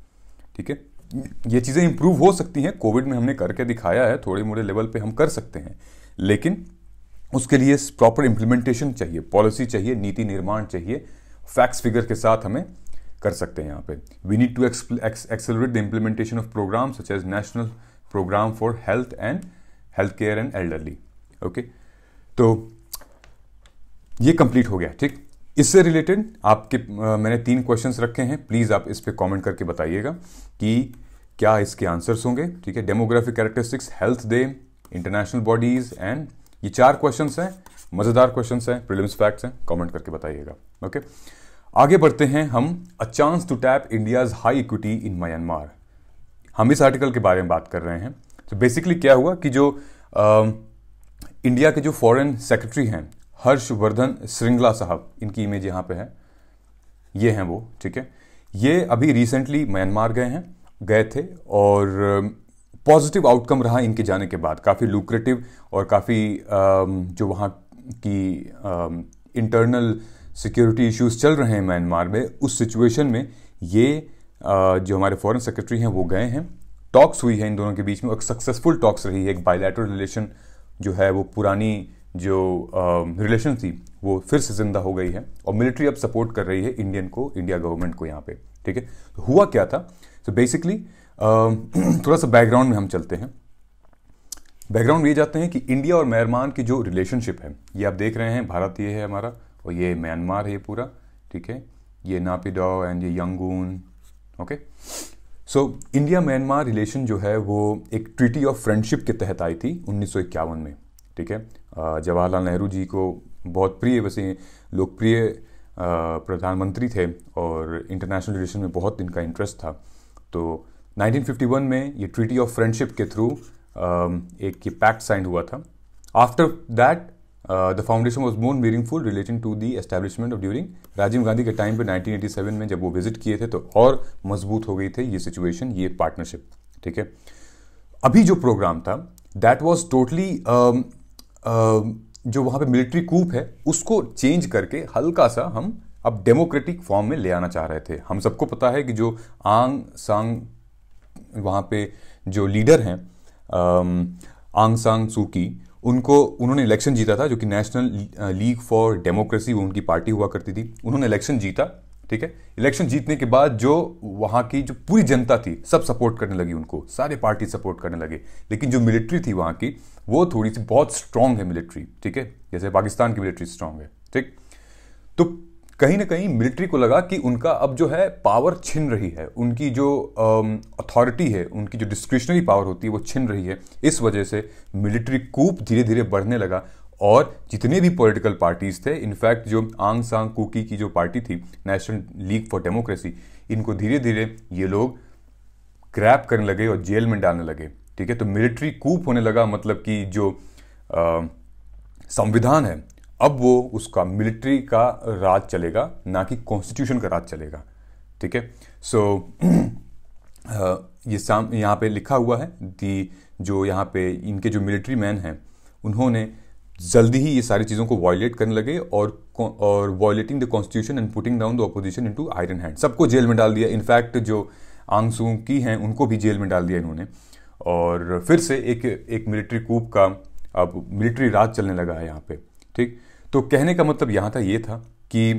ठीक है. ये चीज़ें इंप्रूव हो सकती हैं, कोविड में हमने करके दिखाया है, थोड़े मोड़े लेवल पे हम कर सकते हैं, लेकिन उसके लिए प्रॉपर इम्प्लीमेंटेशन चाहिए, पॉलिसी चाहिए, नीति निर्माण चाहिए, फैक्ट्स फिगर के साथ हमें कर सकते हैं यहाँ पे. We need to accelerate the implementation of programme such as national programme for health and health care and elderly. Okay, तो ये कंप्लीट हो गया, ठीक. इससे रिलेटेड आपके मैंने 3 क्वेश्चंस रखे हैं, प्लीज़ आप इस पे कमेंट करके बताइएगा कि क्या इसके आंसर्स होंगे, ठीक है. Demographic characteristics, health day, international bodies and ये 4 क्वेश्चंस हैं, मज़ेदार क्वेश्चंस हैं, प्रीलिम्स फैक्ट्स हैं, कमेंट करके बताइएगा. ओके, आगे बढ़ते हैं हम. A chance to tap India's high equity in Myanmar, हम इस आर्टिकल के बारे में बात कर रहे हैं. तो बेसिकली क्या हुआ कि जो इंडिया के जो फॉरेन सेक्रेटरी हैं हर्षवर्धन श्रिंगला साहब, इनकी इमेज यहाँ पे है, ये हैं वो, ठीक है. ये अभी रिसेंटली म्यांमार गए थे और पॉजिटिव आउटकम रहा इनके जाने के बाद, काफ़ी लुक्रेटिव और काफ़ी जो वहाँ की इंटरनल सिक्योरिटी इश्यूज चल रहे हैं म्यांमार में, उस सिचुएशन में ये जो हमारे फॉरेन सेक्रेटरी हैं वो गए हैं. टॉक्स हुई है इन दोनों के बीच में, एक सक्सेसफुल टॉक्स रही है, एक बायलैटरल रिलेशन जो है वो पुरानी जो रिलेशन थी वो फिर से जिंदा हो गई है, और मिलिट्री अब सपोर्ट कर रही है इंडिया गवर्नमेंट को यहाँ पे, ठीक है. तो हुआ क्या था, सो बेसिकली थोड़ा सा बैकग्राउंड में हम चलते हैं. बैकग्राउंड ये जाते हैं कि इंडिया और म्यांमार की जो रिलेशनशिप है, ये आप देख रहे हैं, भारत ये है हमारा और ये म्यांमार है पूरा, ठीक है. ये नापिडाओ एंड ये Yangon. Okay, so India Myanmar relation जो है वो एक ट्रीटी ऑफ फ्रेंडशिप के तहत आई थी 1951 में, ठीक है. जवाहरलाल नेहरू जी को बहुत प्रिय, वैसे लोकप्रिय प्रधानमंत्री थे और इंटरनेशनल रिलेशन में बहुत इनका इंटरेस्ट था. तो 1951 में ये ट्रीटी ऑफ फ्रेंडशिप के थ्रू एक ये पैक्ट साइन हुआ था. After that the foundation was more meaningful related to the establishment of during Rajiv Gandhi के टाइम पे 1987 में जब वो विजिट किए थे, तो और मजबूत हो गई थी ये सिचुएशन, ये पार्टनरशिप, ठीक है। अभी जो प्रोग्राम था दैट वाज टोटली जो वहाँ पे मिलिट्री कूप है उसको चेंज करके हल्का सा हम अब डेमोक्रेटिक फॉर्म में ले आना चाह रहे थे। हम सबको पता है कि जो आंग सांग वहाँ पे जो लीडर हैं आंग सांग सूकी, उन्होंने इलेक्शन जीता था, जो कि नेशनल लीग फॉर डेमोक्रेसी वो उनकी पार्टी हुआ करती थी। उन्होंने इलेक्शन जीता, ठीक है। इलेक्शन जीतने के बाद जो वहाँ की जो पूरी जनता थी सब सपोर्ट करने लगी उनको, सारे पार्टी सपोर्ट करने लगे। लेकिन जो मिलिट्री थी वहाँ की वो थोड़ी सी बहुत स्ट्रांग है मिलिट्री, ठीक है, जैसे पाकिस्तान की मिलिट्री स्ट्रांग है, ठीक। तो कहीं ना कहीं मिलिट्री को लगा कि उनका अब जो है पावर छिन रही है, उनकी जो अथॉरिटी है, उनकी जो डिस्क्रिशनरी पावर होती है वो छिन रही है। इस वजह से मिलिट्री कूप धीरे धीरे बढ़ने लगा और जितने भी पॉलिटिकल पार्टीज थे, इनफैक्ट जो आंग सांग सूकी की जो पार्टी थी नेशनल लीग फॉर डेमोक्रेसी, इनको धीरे धीरे ये लोग ग्रैब करने लगे और जेल में डालने लगे, ठीक है। तो मिलिट्री कूप होने लगा, मतलब कि जो संविधान है अब वो उसका मिलिट्री का राज चलेगा, ना कि कॉन्स्टिट्यूशन का राज चलेगा, ठीक है। सो ये यहाँ पे लिखा हुआ है जो यहाँ पे इनके जो मिलिट्री मैन हैं उन्होंने जल्दी ही ये सारी चीज़ों को वायलेट करने लगे और violating the constitution and putting down the opposition into iron hand, सबको जेल में डाल दिया। इनफैक्ट जो आंग सूं की हैं उनको भी जेल में डाल दिया इन्होंने। और फिर से एक मिलिट्री कूप का अब मिलिट्री राज चलने लगा है यहाँ पर, ठीक। तो कहने का मतलब यहाँ था ये था कि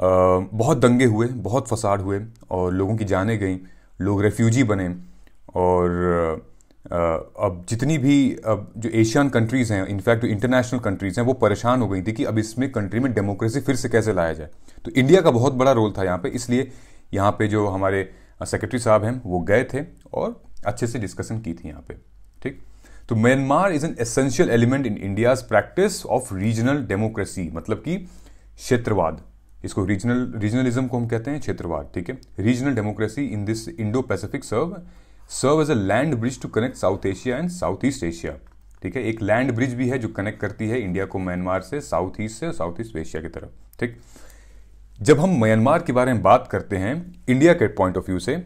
बहुत दंगे हुए, बहुत फसाद हुए और लोगों की जानें गईं, लोग रेफ्यूजी बने। और अब जितनी भी अब जो एशियन कंट्रीज़ हैं, इनफैक्ट जो इंटरनेशनल कंट्रीज़ हैं, वो परेशान हो गई थी कि अब इसमें कंट्री में डेमोक्रेसी फिर से कैसे लाया जाए। तो इंडिया का बहुत बड़ा रोल था यहाँ पे, इसलिए यहाँ पे जो हमारे सेक्रेटरी साहब हैं वो गए थे और अच्छे से डिस्कशन की थी यहाँ पर, ठीक। तो Myanmar is an essential element in India's practice of regional democracy, मतलब कि क्षेत्रवाद, इसको रीजनलिज्म को हम कहते हैं क्षेत्रवाद, ठीक है। Regional democracy in this Indo Pacific serve as a land bridge to connect South Asia and South East Asia, ठीक है। एक लैंड ब्रिज भी है जो कनेक्ट करती है इंडिया को म्यांमार से साउथ ईस्ट एशिया की तरफ, ठीक। जब हम म्यांमार के बारे में बात करते हैं इंडिया के पॉइंट ऑफ व्यू से,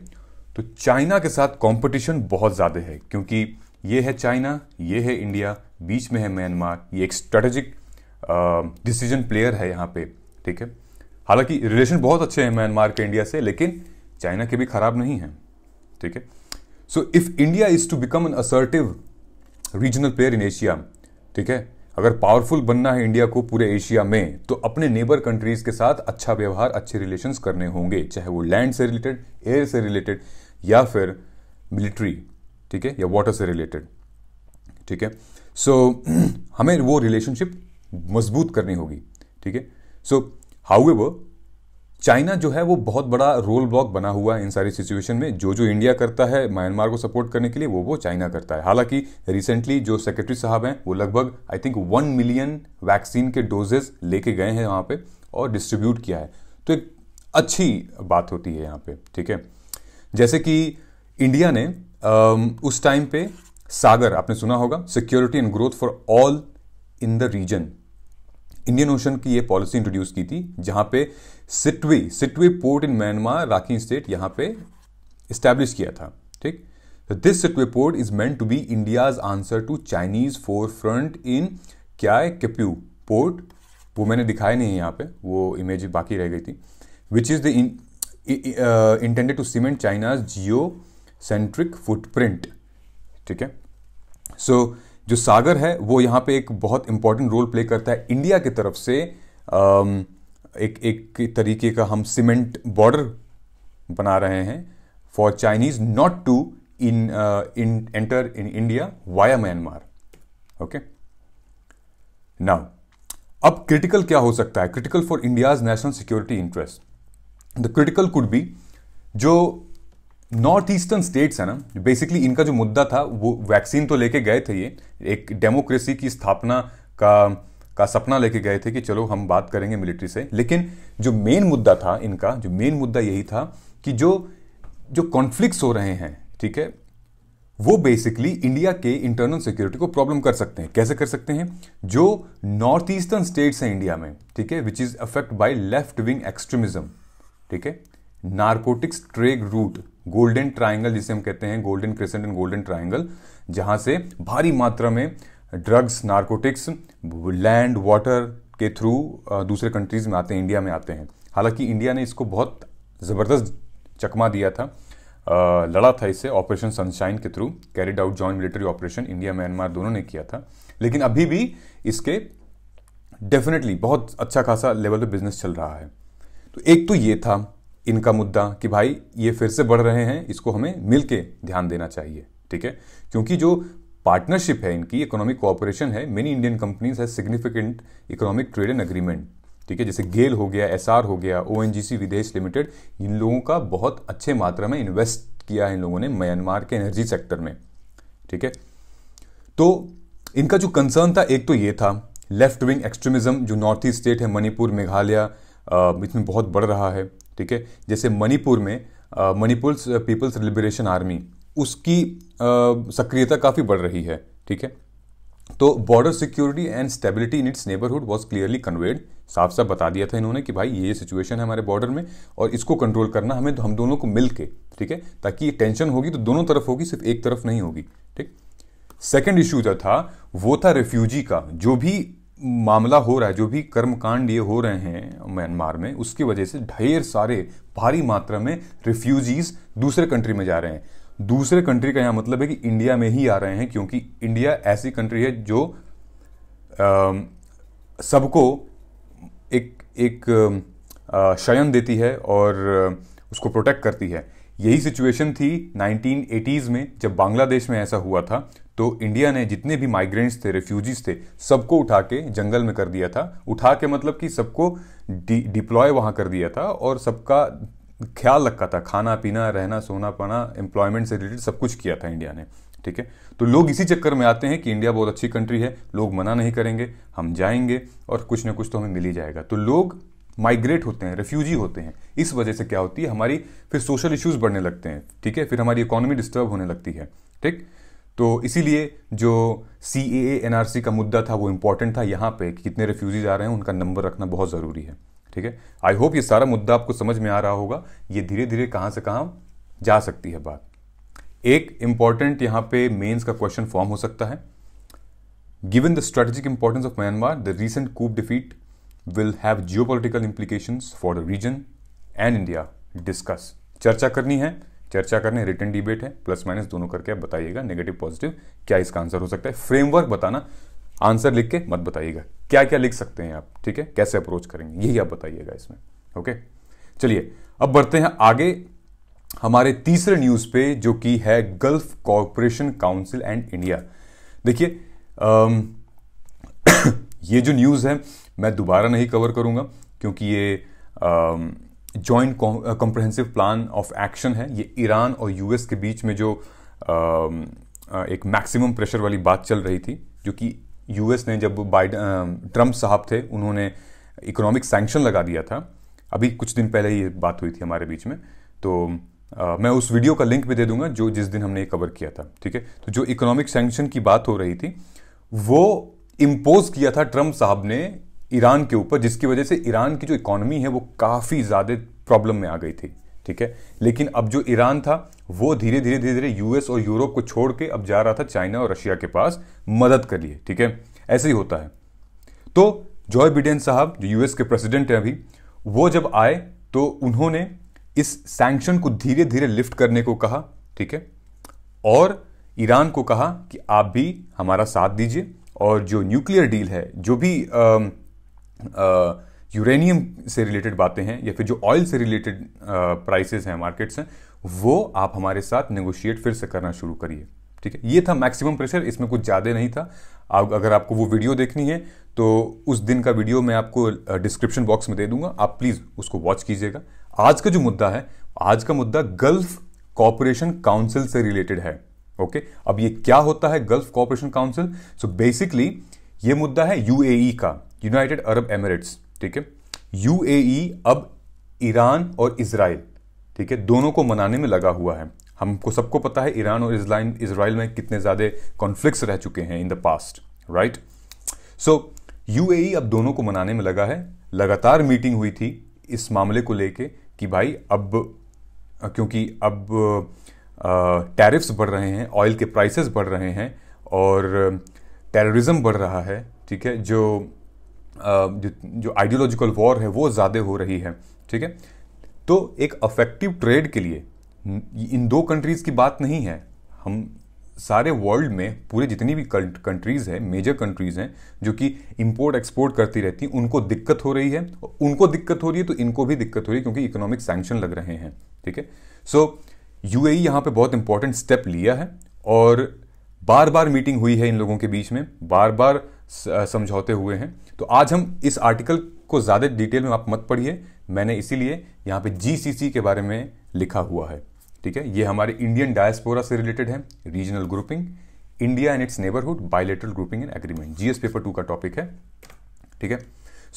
तो चाइना के साथ कॉम्पिटिशन बहुत ज़्यादा है, क्योंकि ये है चाइना, ये है इंडिया, बीच में है म्यांमार। ये एक स्ट्रेटेजिक डिसीजन प्लेयर है यहाँ पे, ठीक है। हालांकि रिलेशन बहुत अच्छे हैं म्यांमार के इंडिया से, लेकिन चाइना के भी खराब नहीं हैं, ठीक है। So if India is to become an assertive regional player in Asia, ठीक है, अगर पावरफुल बनना है इंडिया को पूरे एशिया में, तो अपने नेबर कंट्रीज़ के साथ अच्छा व्यवहार, अच्छे रिलेशंस करने होंगे, चाहे वो लैंड से रिलेटेड, एयर से रिलेटेड या फिर मिलिट्री, ठीक है, या वाटर से रिलेटेड, ठीक है। सो हमें वो रिलेशनशिप मजबूत करनी होगी, ठीक है। सो हाउएवर चाइना जो है वो बहुत बड़ा रोल ब्लॉक बना हुआ है इन सारी सिचुएशन में। जो जो इंडिया करता है म्यांमार को सपोर्ट करने के लिए वो चाइना करता है। हालांकि रिसेंटली जो सेक्रेटरी साहब हैं वो लगभग आई थिंक 1 मिलियन वैक्सीन के डोजेज लेके गए हैं यहाँ पे और डिस्ट्रीब्यूट किया है, तो एक अच्छी बात होती है यहाँ पे, ठीक है। जैसे कि इंडिया ने उस टाइम पे सागर, आपने सुना होगा, security and growth for all in the region, Indian Ocean की ये पॉलिसी इंट्रोड्यूस की थी, जहाँ पे Sittwe port in Myanmar, राखी state, यहाँ पे इस्टेब्लिश किया था, ठीक। This Sittwe port is meant to be India's answer to Chinese four front in क्याय केप्यू port, वो मैंने दिखाया नहीं है यहाँ पे, वो इमेज बाकी रह गई थी, which is the intended to cement China's geo centric footprint, ठीक है। सो जो सागर है वो यहाँ पे एक बहुत इंपॉर्टेंट रोल प्ले करता है इंडिया की तरफ से। एक तरीके का हम सीमेंट बॉर्डर बना रहे हैं for Chinese not to enter in India via Myanmar, okay. Now अब क्रिटिकल क्या हो सकता है, critical for India's national security interest, the critical could be, जो नॉर्थ ईस्टर्न स्टेट्स है ना, बेसिकली इनका जो मुद्दा था वो वैक्सीन तो लेके गए थे, ये एक डेमोक्रेसी की स्थापना का सपना लेके गए थे कि चलो हम बात करेंगे मिलिट्री से, लेकिन जो मेन मुद्दा था इनका, जो मेन मुद्दा यही था कि जो कॉन्फ्लिक्ट्स हो रहे हैं, ठीक है, वो बेसिकली इंडिया के इंटरनल सिक्योरिटी को प्रॉब्लम कर सकते हैं। कैसे कर सकते हैं? जो नॉर्थ ईस्टर्न स्टेट्स हैं इंडिया में, ठीक है, which is affect by left wing extremism, ठीक है, narcotics trade route, golden triangle, जिसे हम कहते हैं golden crescent and golden triangle, जहां से भारी मात्रा में ड्रग्स, नारकोटिक्स, लैंड वाटर के थ्रू दूसरे कंट्रीज में आते हैं, इंडिया में आते हैं। हालांकि इंडिया ने इसको बहुत ज़बरदस्त चकमा दिया था, लड़ा था इसे ऑपरेशन सनशाइन के through, carried out joint military operation India Myanmar दोनों ने किया था। लेकिन अभी भी इसके डेफिनेटली बहुत अच्छा खासा लेवल पे बिजनेस चल रहा है। तो एक तो ये था इनका मुद्दा कि भाई ये फिर से बढ़ रहे हैं, इसको हमें मिलके ध्यान देना चाहिए, ठीक है, क्योंकि जो पार्टनरशिप है इनकी, इकोनॉमिक कोऑपरेशन है, मेनी इंडियन कंपनीज है significant economic trade and agreement, ठीक है, जैसे गेल हो गया, एसआर हो गया, ओएनजीसी विदेश लिमिटेड, इन लोगों का बहुत अच्छे मात्रा में इन्वेस्ट किया है इन लोगों ने म्यांमार के एनर्जी सेक्टर में, ठीक है। तो इनका जो कंसर्न था एक तो ये था, लेफ्ट विंग एक्सट्रीमिज्म जो नॉर्थ ईस्ट स्टेट है, मणिपुर, मेघालय, इसमें बहुत बढ़ रहा है, ठीक है, जैसे मणिपुर में मणिपुर पीपुल्स लिबरेशन आर्मी, उसकी सक्रियता काफ़ी बढ़ रही है, ठीक है। तो border security and stability in its neighbourhood was clearly conveyed, साफ साफ बता दिया था इन्होंने कि भाई ये सिचुएशन है हमारे बॉर्डर में और इसको कंट्रोल करना हमें, हम दोनों को मिल के, ठीक है, ताकि ये टेंशन होगी तो दोनों तरफ होगी, सिर्फ एक तरफ नहीं होगी, ठीक। सेकेंड इशू जो था वो था रेफ्यूजी का, जो भी मामला हो रहा है, जो भी कर्मकांड ये हो रहे हैं म्यांमार में, उसकी वजह से ढेर सारे भारी मात्रा में रिफ्यूजीज दूसरे कंट्री में जा रहे हैं। दूसरे कंट्री का यहाँ मतलब है कि इंडिया में ही आ रहे हैं, क्योंकि इंडिया ऐसी कंट्री है जो सबको एक शयन देती है और उसको प्रोटेक्ट करती है। यही सिचुएशन थी 1980s में, जब बांग्लादेश में ऐसा हुआ था, तो इंडिया ने जितने भी माइग्रेंट्स थे, रेफ्यूजीज थे, सबको उठा के जंगल में कर दिया था। उठा के मतलब कि सबको डिप्लॉय वहाँ कर दिया था और सबका ख्याल रखा था, खाना पीना, रहना, सोना पाना, एम्प्लॉयमेंट से रिलेटेड सब कुछ किया था इंडिया ने, ठीक है। तो लोग इसी चक्कर में आते हैं कि इंडिया बहुत अच्छी कंट्री है, लोग मना नहीं करेंगे, हम जाएंगे और कुछ ना कुछ तो हमें मिल ही जाएगा, तो लोग माइग्रेट होते हैं, रेफ्यूजी होते हैं। इस वजह से क्या होती है हमारी, फिर सोशल इश्यूज बढ़ने लगते हैं, ठीक है, फिर हमारी इकोनॉमी डिस्टर्ब होने लगती है, ठीक। तो इसीलिए जो CAA NRC का मुद्दा था वो इम्पॉर्टेंट था यहाँ पे, कि कितने रिफ्यूजीज आ रहे हैं उनका नंबर रखना बहुत ज़रूरी है, ठीक है। आई होप ये सारा मुद्दा आपको समझ में आ रहा होगा, ये धीरे धीरे कहाँ से कहाँ जा सकती है बात। एक इम्पॉर्टेंट यहाँ पे मेंस का क्वेश्चन फॉर्म हो सकता है, given the strategic importance of Myanmar the recent coup defeat will have geopolitical implications for the region and India, discuss. चर्चा करनी है, चर्चा करने, रिटर्न डिबेट है, प्लस माइनस दोनों करके आप बताइएगा नेगेटिव पॉजिटिव, क्या इसका आंसर हो सकता है। फ्रेमवर्क बताना, आंसर लिख के मत बताइएगा, क्या क्या लिख सकते हैं आप, ठीक है, कैसे अप्रोच करेंगे, यही आप बताइएगा इसमें, ओके। चलिए अब बढ़ते हैं आगे हमारे तीसरे न्यूज़ पे, जो कि है Gulf Corporation Council and India. देखिए ये जो न्यूज़ है मैं दोबारा नहीं कवर करूँगा, क्योंकि ये joint comprehensive plan of action है। ये ईरान और यूएस के बीच में जो एक मैक्सिमम प्रेशर वाली बात चल रही थी, जो कि यूएस ने जब ट्रम्प साहब थे उन्होंने इकोनॉमिक सैंक्शन लगा दिया था, अभी कुछ दिन पहले ये बात हुई थी हमारे बीच में। तो मैं उस वीडियो का लिंक भी दे दूंगा जो जिस दिन हमने ये कवर किया था, ठीक है। तो जो इकोनॉमिक सैंक्शन की बात हो रही थी वो इम्पोज किया था ट्रम्प साहब ने ईरान के ऊपर, जिसकी वजह से ईरान की जो इकोनॉमी है वो काफ़ी ज़्यादा प्रॉब्लम में आ गई थी, ठीक है। लेकिन अब जो ईरान था वो धीरे धीरे धीरे धीरे यूएस और यूरोप को छोड़ के अब जा रहा था चाइना और रशिया के पास मदद के लिए, ठीक है, ऐसे ही होता है। तो जॉय बिडेन साहब जो यूएस के प्रेसिडेंट हैं अभी, वो जब आए तो उन्होंने इस सैंक्शन को धीरे धीरे लिफ्ट करने को कहा, ठीक है, और ईरान को कहा कि आप भी हमारा साथ दीजिए और जो न्यूक्लियर डील है, जो भी यूरेनियम से रिलेटेड बातें हैं या फिर जो ऑयल से रिलेटेड प्राइसेस हैं, मार्केट्स हैं, वो आप हमारे साथ नेगोशिएट फिर से करना शुरू करिए, ठीक है। ये था मैक्सिमम प्रेशर, इसमें कुछ ज़्यादा नहीं था। अगर आपको वो वीडियो देखनी है तो उस दिन का वीडियो मैं आपको डिस्क्रिप्शन बॉक्स में दे दूंगा, आप प्लीज़ उसको वॉच कीजिएगा। आज का जो मुद्दा है, आज का मुद्दा गल्फ कॉर्पोरेशन काउंसिल से रिलेटेड है, ओके। अब ये क्या होता है Gulf Corporation Council? So basically ये मुद्दा है UAE का, यूनाइटेड अरब एमिरेट्स, ठीक है। UAE अब ईरान और इजराइल, ठीक है, दोनों को मनाने में लगा हुआ है। हमको सबको पता है ईरान और इजराइल में कितने ज़्यादा कॉन्फ्लिक्ट्स रह चुके हैं in the past, right. So UAE अब दोनों को मनाने में लगा है। लगातार मीटिंग हुई थी इस मामले को लेके कि भाई अब क्योंकि अब टैरिफ्स बढ़ रहे हैं, ऑयल के प्राइसेस बढ़ रहे हैं और टेररिज्म बढ़ रहा है, ठीक है, जो आइडियोलॉजिकल वॉर है वो ज़्यादा हो रही है, ठीक है। तो एक अफेक्टिव ट्रेड के लिए इन दो कंट्रीज़ की बात नहीं है, हम सारे वर्ल्ड में पूरे जितनी भी कंट्रीज़ हैं, मेजर कंट्रीज़ हैं जो कि इंपोर्ट एक्सपोर्ट करती रहती हैं, उनको दिक्कत हो रही है, तो इनको भी दिक्कत हो रही है क्योंकि इकोनॉमिक सैंक्शन लग रहे हैं, ठीक है। सो यूएई यहाँ पे बहुत इंपॉर्टेंट स्टेप लिया है और बार बार मीटिंग हुई है इन लोगों के बीच में, बार बार समझौते हुए हैं। तो आज हम इस आर्टिकल को ज़्यादा डिटेल में आप मत पढ़िए, मैंने इसीलिए यहाँ पे जीसीसी के बारे में लिखा हुआ है, ठीक है। ये हमारे इंडियन डायस्पोरा से रिलेटेड है, regional grouping, India and its neighbourhood, bilateral grouping and agreement, GS paper 2 का टॉपिक है, ठीक है।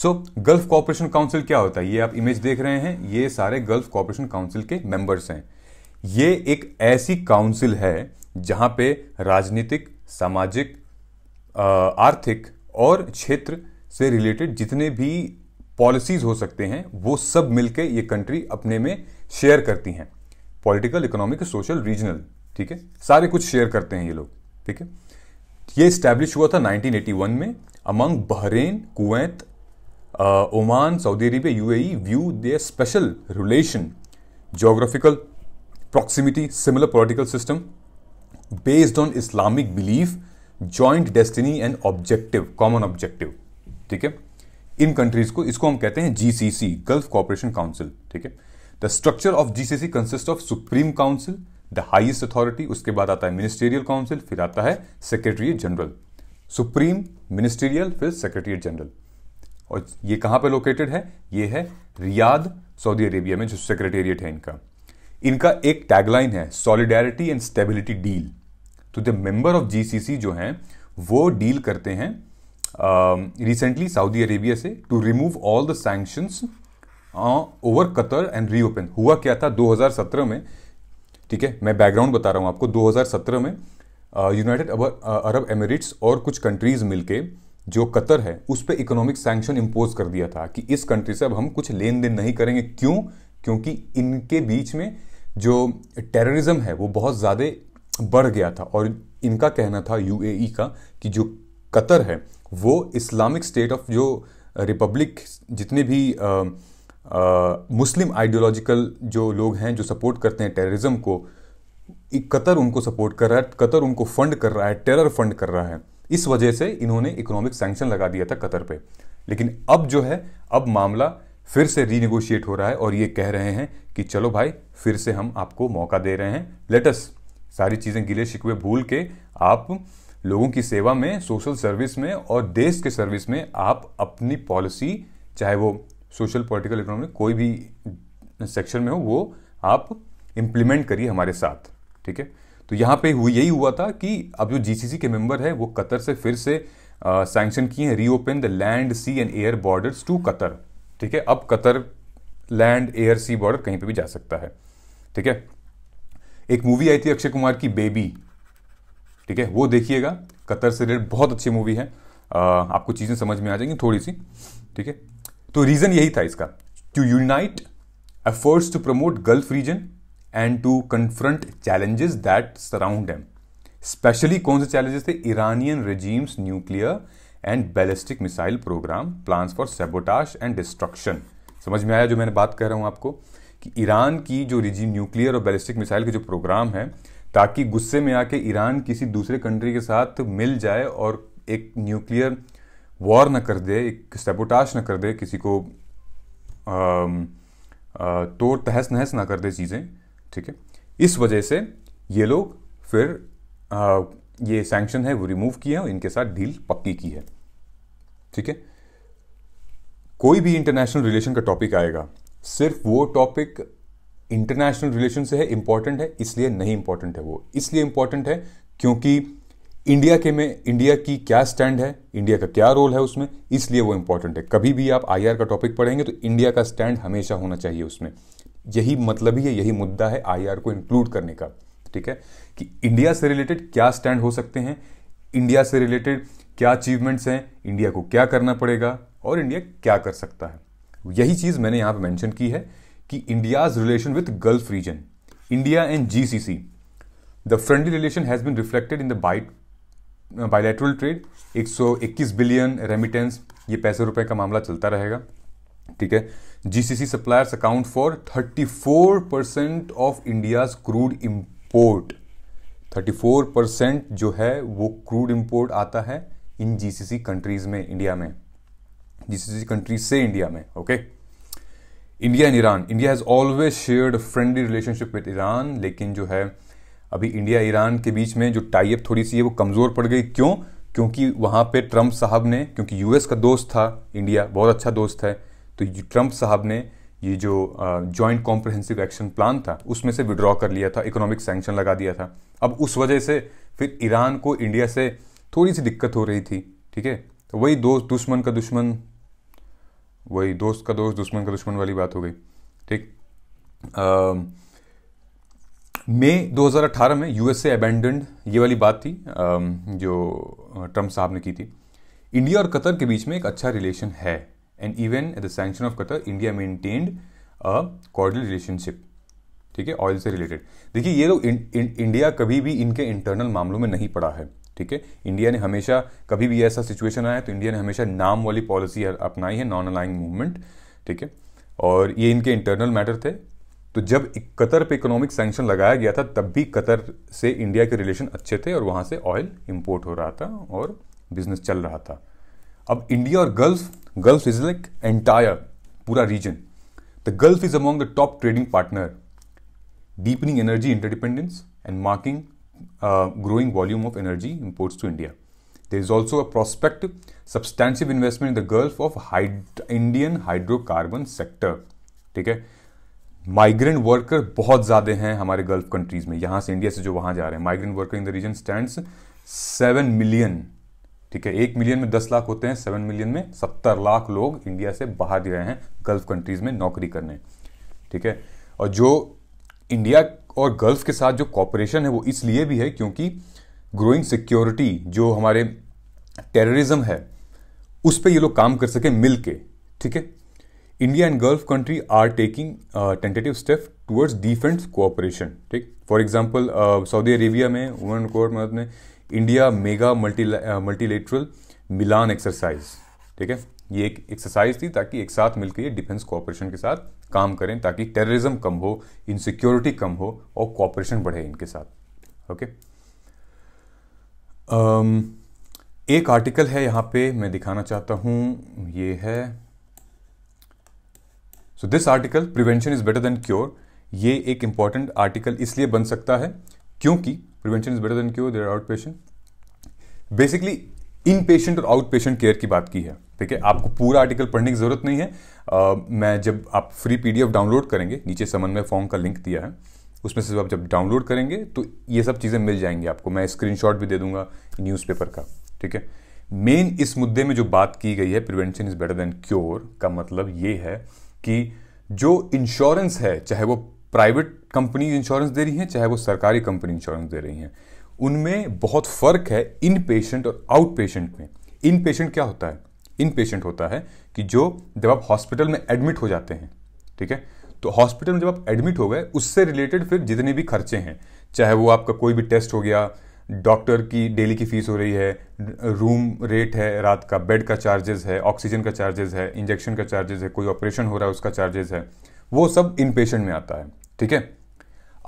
सो गल्फ कॉर्पोरेशन काउंसिल क्या होता है, ये आप इमेज देख रहे हैं, ये सारे गल्फ कॉर्पोरेशन काउंसिल के मेंबर्स हैं। ये एक ऐसी काउंसिल है जहां पे राजनीतिक, सामाजिक, आर्थिक और क्षेत्र से रिलेटेड जितने भी पॉलिसीज हो सकते हैं वो सब मिलके ये कंट्री अपने में शेयर करती हैं, पॉलिटिकल, इकोनॉमिक, सोशल, रीजनल, ठीक है, सारे कुछ शेयर करते हैं ये लोग, ठीक है। ये इस्टेब्लिश हुआ था 1981 में among बहरेन, Kuwait, ओमान, सऊदी अरेबिया, UAE view their special relation, geographical proximity, similar political system based on Islamic belief, joint destiny and objective, common objective, ठीक है। इन कंट्रीज को, इसको हम कहते हैं जीसीसी, गल्फ कॉर्पोरेशन काउंसिल, ठीक है। The structure of GCC consist of supreme council, the highest authority, उसके बाद आता है मिनिस्टेरियल काउंसिल, फिर आता है सेक्रेटरीट जनरल, सुप्रीम, मिनिस्टेरियल, फिर सेक्रेटरीट जनरल। और ये कहाँ पे लोकेटेड है, ये है रियाद, सऊदी अरेबिया में जो सेक्रेटेरिएट है इनका। इनका एक टैगलाइन है, सॉलिडेरिटी एंड स्टेबिलिटी डील। तो द मेंबर ऑफ जीसीसी जो हैं वो डील करते हैं रिसेंटली सऊदी अरेबिया से to remove all the sanctions over Qatar and reopen. हुआ क्या था 2017 में, ठीक है, मैं बैकग्राउंड बता रहा हूँ आपको। 2017 में यूनाइटेड अरब एमिरेट्स और कुछ कंट्रीज मिलके जो कतर है उस पर इकोनॉमिक सैंक्शन इम्पोज कर दिया था कि इस कंट्री से अब हम कुछ लेन देन नहीं करेंगे। क्यों? क्योंकि इनके बीच में जो टेररिज्म है वो बहुत ज़्यादा बढ़ गया था और इनका कहना था यूएई का कि जो कतर है वो इस्लामिक स्टेट ऑफ जो रिपब्लिक, जितने भी मुस्लिम आइडियोलॉजिकल जो लोग हैं जो सपोर्ट करते हैं टेररिज्म को, कतर उनको सपोर्ट कर रहा है, कतर उनको फंड कर रहा है, टेरर फंड कर रहा है। इस वजह से इन्होंने इकोनॉमिक सैंक्शन लगा दिया था कतर पे। लेकिन अब जो है, अब मामला फिर से रीनिगोशिएट हो रहा है और ये कह रहे हैं कि चलो भाई फिर से हम आपको मौका दे रहे हैं, लेट अस, सारी चीज़ें गिले शिकवे भूल के आप लोगों की सेवा में, सोशल सर्विस में और देश के सर्विस में आप अपनी पॉलिसी, चाहे वो सोशल, पॉलिटिकल, इकोनॉमिक, कोई भी सेक्शन में हो, वो आप इम्प्लीमेंट करिए हमारे साथ, ठीक है। तो यहाँ पे यही हुआ था कि अब जो जीसीसी के मेंबर है वो कतर से फिर से सैंक्शन किए हैं, reopen the land, sea and air borders to Qatar, ठीक है। अब Qatar land, air, sea border कहीं पे भी जा सकता है, ठीक है। एक मूवी आई थी अक्षय कुमार की, बेबी, ठीक है, वो देखिएगा, कतर से रिलेटेड बहुत अच्छी मूवी है, आपको चीज़ें समझ में आ जाएंगी थोड़ी सी, ठीक है। तो रीज़न यही था इसका, to unite efforts to promote gulf region and to confront challenges that surround them. Specially कौन से चैलेंजेस थे? Iranian regimes, nuclear and ballistic missile program, plans for sabotage and destruction. समझ में आया जो मैंने बात कर रहा हूँ आपको, कि ईरान की जो रिजीम, न्यूक्लियर और बैलिस्टिक मिसाइल के जो प्रोग्राम है, ताकि गुस्से में आके ईरान किसी दूसरे कंट्री के साथ मिल जाए और एक न्यूक्लियर वॉर न कर दे, एक सेबोटाज न कर दे, किसी को तो तहस नहस ना कर दे चीज़ें, ठीक है। इस वजह से ये लोग फिर ये सैंक्शन है वो रिमूव किए हैं और इनके साथ डील पक्की की है, ठीक है। कोई भी इंटरनेशनल रिलेशन का टॉपिक आएगा, सिर्फ वो टॉपिक इंटरनेशनल रिलेशन से है, इंपॉर्टेंट है, इसलिए नहीं इंपॉर्टेंट है वो, इसलिए इंपॉर्टेंट है क्योंकि इंडिया की क्या स्टैंड है, इंडिया का क्या रोल है उसमें, इसलिए वो इंपॉर्टेंट है। कभी भी आप आई आर का टॉपिक पढ़ेंगे तो इंडिया का स्टैंड हमेशा होना चाहिए उसमें, यही मतलब ही है, यही मुद्दा है आई आर को इंक्लूड करने का, ठीक है, कि इंडिया से रिलेटेड क्या स्टैंड हो सकते हैं, इंडिया से रिलेटेड क्या अचीवमेंट्स हैं, इंडिया को क्या करना पड़ेगा और इंडिया क्या कर सकता है। यही चीज़ मैंने यहाँ पे मेंशन की है कि India's relation with Gulf region, India and GCC. The friendly relation has been reflected in the bilateral trade. 121 billion remittance, ये पैसे रुपए का मामला चलता रहेगा, ठीक है. GCC suppliers account for 34% of India's crude import. 34% जो है वो क्रूड इंपोर्ट आता है इन जीसीसी कंट्रीज में, इंडिया में, जीसीसी कंट्रीज से इंडिया में. Okay, India and ईरान. India has always shared friendly relationship with ईरान, लेकिन जो है अभी इंडिया ईरान के बीच में जो टाई अप थोड़ी सी है वो कमजोर पड़ गई. क्यों? क्योंकि वहां पे ट्रम्प साहब ने, क्योंकि यूएस का दोस्त था इंडिया, बहुत अच्छा दोस्त है, तो ट्रम्प साहब ने ये जो जॉइंट कॉम्प्रहेंसिव एक्शन प्लान था उसमें से विड्रॉ कर लिया था, इकोनॉमिक सैंक्शन लगा दिया था. अब उस वजह से फिर ईरान को इंडिया से थोड़ी सी दिक्कत हो रही थी, ठीक है. तो वही दोस्त दुश्मन का दुश्मन, वही दोस्त का दोस्त दुश्मन का दुश्मन वाली बात हो गई, ठीक. मई 2018 में यूएसए अबैंडन्ड, ये वाली बात थी जो ट्रम्प साहब ने की थी. इंडिया और कतर के बीच में एक अच्छा रिलेशन है, and even at the sanction of Qatar India maintained a cordial relationship, ठीक है, ऑयल से रिलेटेड. देखिए ये लोग इंडिया कभी भी इनके इंटरनल मामलों में नहीं पड़ा है, ठीक है. इंडिया ने हमेशा, कभी भी ऐसा सिचुएशन आया तो इंडिया ने हमेशा नाम वाली पॉलिसी अपनाई है, नॉन अलाइंग मूवमेंट, ठीक है. और ये इनके इंटरनल मैटर थे. तो जब कतर पे इकोनॉमिक सैंक्शन लगाया गया था तब भी कतर से इंडिया के रिलेशन अच्छे थे और वहाँ से ऑयल इंपोर्ट हो रहा था और बिजनेस चल रहा था. अब इंडिया और गल्फ इज लाइक एंटायर, पूरा region. The gulf is among the top trading partner, deepening energy interdependence and marking growing volume of energy imports to India. There is also a prospect substantive investment in the Gulf of Indian hydrocarbon sector, ठीक है. Migrant worker बहुत ज़्यादा हैं हमारे gulf countries में, यहाँ से India से जो वहाँ जा रहे हैं. Migrant worker in the region stands 7 million, ठीक है. 1 मिलियन में 10 लाख होते हैं, 7 मिलियन में 70 लाख लोग इंडिया से बाहर गए हैं गल्फ कंट्रीज में नौकरी करने, ठीक है. और जो इंडिया और गल्फ के साथ जो कॉपरेशन है वो इसलिए भी है क्योंकि ग्रोइंग सिक्योरिटी, जो हमारे टेररिज्म है उस पर ये लोग काम कर सकें मिल के, ठीक है. India and gulf country are taking tentative step towards defence cooperation, ठीक. फॉर एग्जांपल सऊदी अरेबिया में वुमेन कोर्ट मदद में India mega multilateral Milan exercise, ठीक है. ये एक एक्सरसाइज थी ताकि एक साथ मिलकर ये डिफेंस कोऑपरेशन के साथ काम करें, ताकि टेररिज्म कम हो, इनसिक्योरिटी कम हो और कोऑपरेशन बढ़े इनके साथ, ओके. एक आर्टिकल है यहाँ पे मैं दिखाना चाहता हूँ, ये है. So this article prevention is better than cure. ये एक इंपॉर्टेंट आर्टिकल इसलिए बन सकता है क्योंकि prevention is better than cure. There outpatient, basically inpatient और आउट पेशेंट केयर की बात की है, ठीक है. आपको पूरा आर्टिकल पढ़ने की जरूरत नहीं है. मैं जब आप फ्री PDF डाउनलोड करेंगे, नीचे समन्वय फॉर्म का लिंक दिया है, उसमें से आप जब डाउनलोड करेंगे तो ये सब चीज़ें मिल जाएंगी आपको. मैं स्क्रीनशॉट भी दे दूंगा न्यूज़पेपर का, ठीक है. मेन इस मुद्दे में जो बात की गई है, prevention is better than cure का मतलब ये है कि जो इंश्योरेंस है, चाहे वो प्राइवेट कंपनी इंश्योरेंस दे रही है चाहे वो सरकारी कंपनी इंश्योरेंस दे रही हैं, उनमें बहुत फर्क है इन पेशेंट और आउट पेशेंट में. इन पेशेंट क्या होता है? इन पेशेंट होता है कि जो जब आप हॉस्पिटल में एडमिट हो जाते हैं, ठीक है, तो हॉस्पिटल में जब आप एडमिट हो गए उससे रिलेटेड फिर जितने भी खर्चे हैं, चाहे वो आपका कोई भी टेस्ट हो गया, डॉक्टर की डेली की फीस हो रही है, रूम रेट है रात का, बेड का चार्जेस है, ऑक्सीजन का चार्जेस है, इंजेक्शन का चार्जेस है, कोई ऑपरेशन हो रहा है उसका चार्जेस है, वो सब इन पेशेंट में आता है, ठीक है.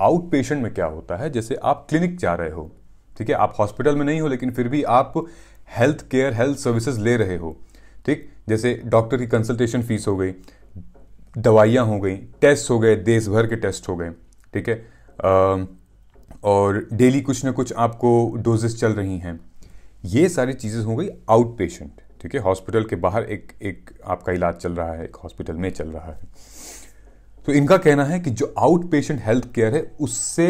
आउट पेशेंट में क्या होता है, जैसे आप क्लिनिक जा रहे हो, ठीक है, आप हॉस्पिटल में नहीं हो लेकिन फिर भी आप हेल्थ केयर, हेल्थ सर्विसेज ले रहे हो, ठीक. जैसे डॉक्टर की कंसल्टेशन फीस हो गई, दवाइयाँ हो गई, टेस्ट हो गए, देश भर के टेस्ट हो गए, ठीक है, और डेली कुछ ना कुछ आपको डोजेस चल रही हैं. ये सारी चीज़ें हो गई आउट पेशेंट, ठीक है. हॉस्पिटल के बाहर एक आपका इलाज चल रहा है, एक हॉस्पिटल में चल रहा है. तो इनका कहना है कि जो आउट पेशेंट हेल्थ केयर है उससे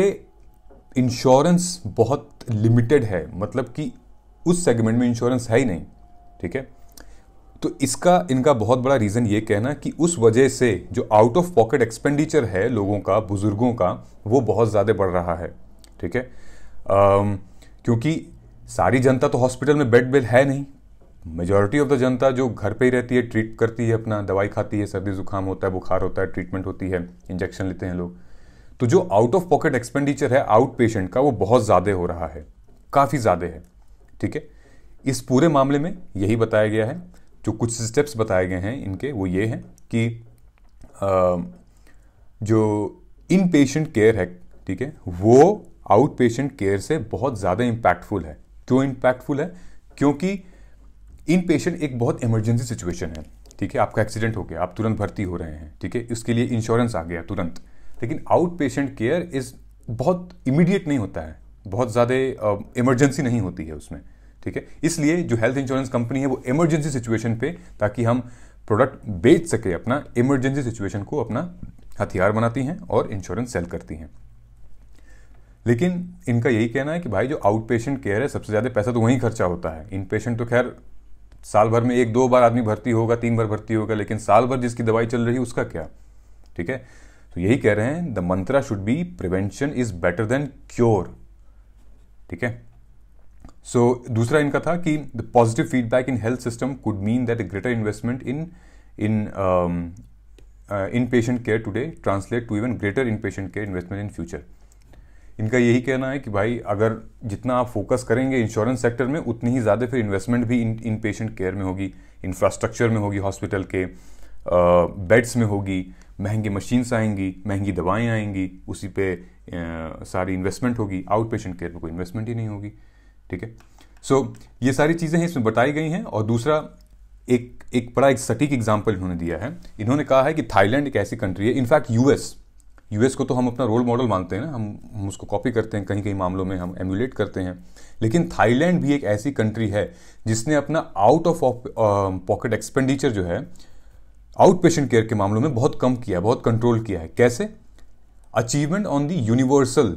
इंश्योरेंस बहुत लिमिटेड है, मतलब कि उस सेगमेंट में इंश्योरेंस है ही नहीं, ठीक है. तो इसका इनका बहुत बड़ा रीज़न ये कहना कि उस वजह से जो आउट ऑफ पॉकेट एक्सपेंडिचर है लोगों का, बुजुर्गों का, वो बहुत ज़्यादा बढ़ रहा है, ठीक है. क्योंकि सारी जनता तो हॉस्पिटल में बेड बेल है नहीं, मेजॉरिटी ऑफ द जनता जो घर पे ही रहती है, ट्रीट करती है, अपना दवाई खाती है, सर्दी जुकाम होता है, बुखार होता है, ट्रीटमेंट होती है, इंजेक्शन लेते हैं लोग. तो जो आउट ऑफ पॉकेट एक्सपेंडिचर है आउट पेशेंट का, वो बहुत ज़्यादा हो रहा है, काफ़ी ज़्यादा है। ठीक है, इस पूरे मामले में यही बताया गया है, जो कुछ स्टेप्स बताए गए हैं इनके वो ये हैं कि जो इन पेशेंट केयर है, ठीक है, वो आउट पेशेंट केयर से बहुत ज़्यादा इम्पैक्टफुल है। क्यों इम्पैक्टफुल है? क्योंकि इन पेशेंट एक बहुत इमरजेंसी सिचुएशन है। ठीक है, आपका एक्सीडेंट हो गया, आप तुरंत भर्ती हो रहे हैं, ठीक है, इसके लिए इंश्योरेंस आ गया तुरंत। लेकिन आउट पेशेंट केयर इस बहुत इमीडिएट नहीं होता है, बहुत ज़्यादा इमरजेंसी नहीं होती है उसमें। ठीक है, इसलिए जो हेल्थ इंश्योरेंस कंपनी है वो इमरजेंसी सिचुएशन पे, ताकि हम प्रोडक्ट बेच सके अपना, इमरजेंसी सिचुएशन को अपना हथियार बनाती हैं और इंश्योरेंस सेल करती हैं। लेकिन इनका यही कहना है कि भाई जो आउट पेशेंट केयर है सबसे ज़्यादा पैसा तो वहीं खर्चा होता है। इन पेशेंट तो खैर साल भर में एक दो बार आदमी भर्ती होगा, तीन बार भर्ती होगा, लेकिन साल भर जिसकी दवाई चल रही है उसका क्या? ठीक है, तो यही कह रहे हैं the mantra should be prevention is better than cure. ठीक है, सो दूसरा इनका था कि the positive feedback in health system could mean that a greater investment inpatient care today translate to even greater inpatient care investment in future. इनका यही कहना है कि भाई अगर जितना आप फोकस करेंगे इंश्योरेंस सेक्टर में, उतनी ही ज़्यादा फिर इन्वेस्टमेंट भी इन पेशेंट केयर में होगी, इंफ्रास्ट्रक्चर में होगी, हॉस्पिटल के बेड्स में होगी, महंगी मशीन्स आएंगी, महंगी दवाएं आएंगी, उसी पे सारी इन्वेस्टमेंट होगी। आउट पेशेंट केयर में कोई इन्वेस्टमेंट ही नहीं होगी। ठीक है, सो ये सारी चीज़ें इसमें बताई गई हैं। और दूसरा एक बड़ा एक सटीक एग्जाम्पल इन्होंने दिया है। इन्होंने कहा है कि थाईलैंड एक ऐसी कंट्री है, इनफैक्ट यूएस को तो हम अपना रोल मॉडल मानते हैं ना, हम उसको कॉपी करते हैं, कहीं कहीं मामलों में हम एमुलेट करते हैं, लेकिन थाईलैंड भी एक ऐसी कंट्री है जिसने अपना आउट ऑफ पॉकेट एक्सपेंडिचर जो है आउट पेशेंट केयर के मामलों में बहुत कम किया, बहुत कंट्रोल किया है। कैसे? Achievement on the universal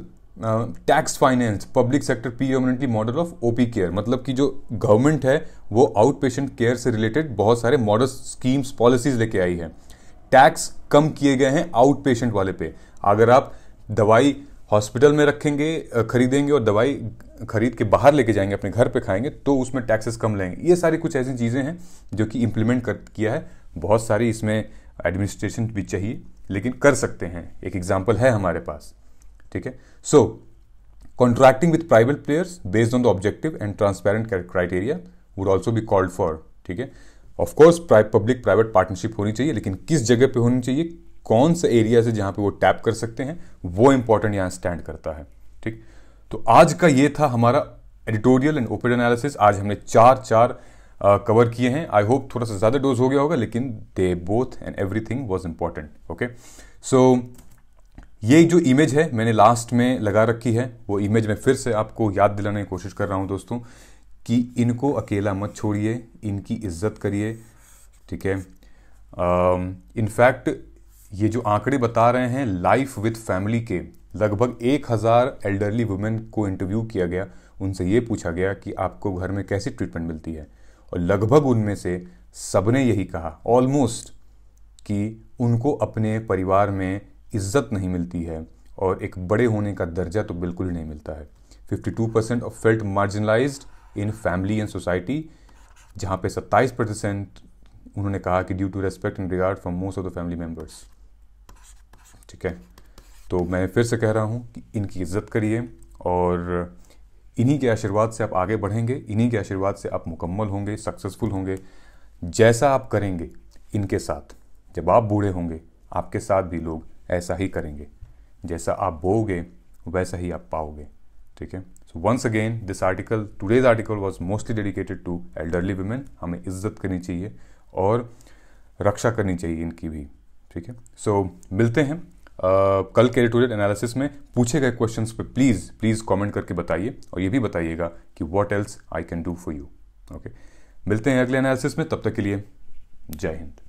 tax finance public sector predominantly model of OP care, मतलब कि जो गवर्नमेंट है वो आउट पेशेंट केयर से रिलेटेड बहुत सारे मॉडल स्कीम्स पॉलिसीज लेके आई है। टैक्स कम किए गए हैं आउट पेशेंट वाले पे। अगर आप दवाई हॉस्पिटल में रखेंगे, खरीदेंगे और दवाई खरीद के बाहर लेके जाएंगे, अपने घर पे खाएंगे, तो उसमें टैक्सेस कम लेंगे। ये सारी कुछ ऐसी चीज़ें हैं जो कि इम्प्लीमेंट किया है। बहुत सारी इसमें एडमिनिस्ट्रेशन भी चाहिए, लेकिन कर सकते हैं, एक एग्जाम्पल है हमारे पास। ठीक है, so contracting with private players based on the objective and transparent criteria would also be called for. ठीक है, of course public private partnership होनी चाहिए, लेकिन किस जगह पे होनी चाहिए, कौन सा एरिया से जहाँ पे वो टैप कर सकते हैं, वो इंपॉर्टेंट यहाँ स्टैंड करता है। ठीक, तो आज का ये था हमारा एडिटोरियल एंड ओपिनियन एनालिसिस। आज हमने चार कवर किए हैं। आई होप थोड़ा सा ज़्यादा डोज हो गया होगा, लेकिन they both and everything was important. Okay, so ये जो इमेज है मैंने लास्ट में लगा रखी है, वो इमेज मैं फिर से आपको याद दिलाने की कोशिश कर रहा हूँ दोस्तों, कि इनको अकेला मत छोड़िए, इनकी इज्जत करिए। ठीक है, इनफैक्ट ये जो आंकड़े बता रहे हैं लाइफ विथ फैमिली के, लगभग 1000 एल्डरली वुमेन को इंटरव्यू किया गया, उनसे ये पूछा गया कि आपको घर में कैसी ट्रीटमेंट मिलती है, और लगभग उनमें से सबने यही कहा ऑलमोस्ट कि उनको अपने परिवार में इज्जत नहीं मिलती है और एक बड़े होने का दर्जा तो बिल्कुल नहीं मिलता है। 52% of felt marginalised in family and society, जहाँ पे 27% उन्होंने कहा कि due to respect and regard from most of the family members. ठीक है, तो मैं फिर से कह रहा हूँ कि इनकी इज्जत करिए, और इन्हीं के आशीर्वाद से आप आगे बढ़ेंगे, इन्हीं के आशीर्वाद से आप मुकम्मल होंगे, सक्सेसफुल होंगे। जैसा आप करेंगे इनके साथ, जब आप बूढ़े होंगे आपके साथ भी लोग ऐसा ही करेंगे, जैसा आप बोओगे वैसा ही आप पाओगे। ठीक है, so once again this article, today's article was mostly dedicated to elderly women. हमें इज्जत करनी चाहिए और रक्षा करनी चाहिए इनकी भी। ठीक है, सो मिलते हैं कल के एडिटोरियल एनालिसिस में। पूछे गए क्वेश्चंस पे प्लीज़ कमेंट करके बताइए, और ये भी बताइएगा कि what else I can do for you. Okay, मिलते हैं अगले एनालिसिस में, तब तक के लिए जय हिंद।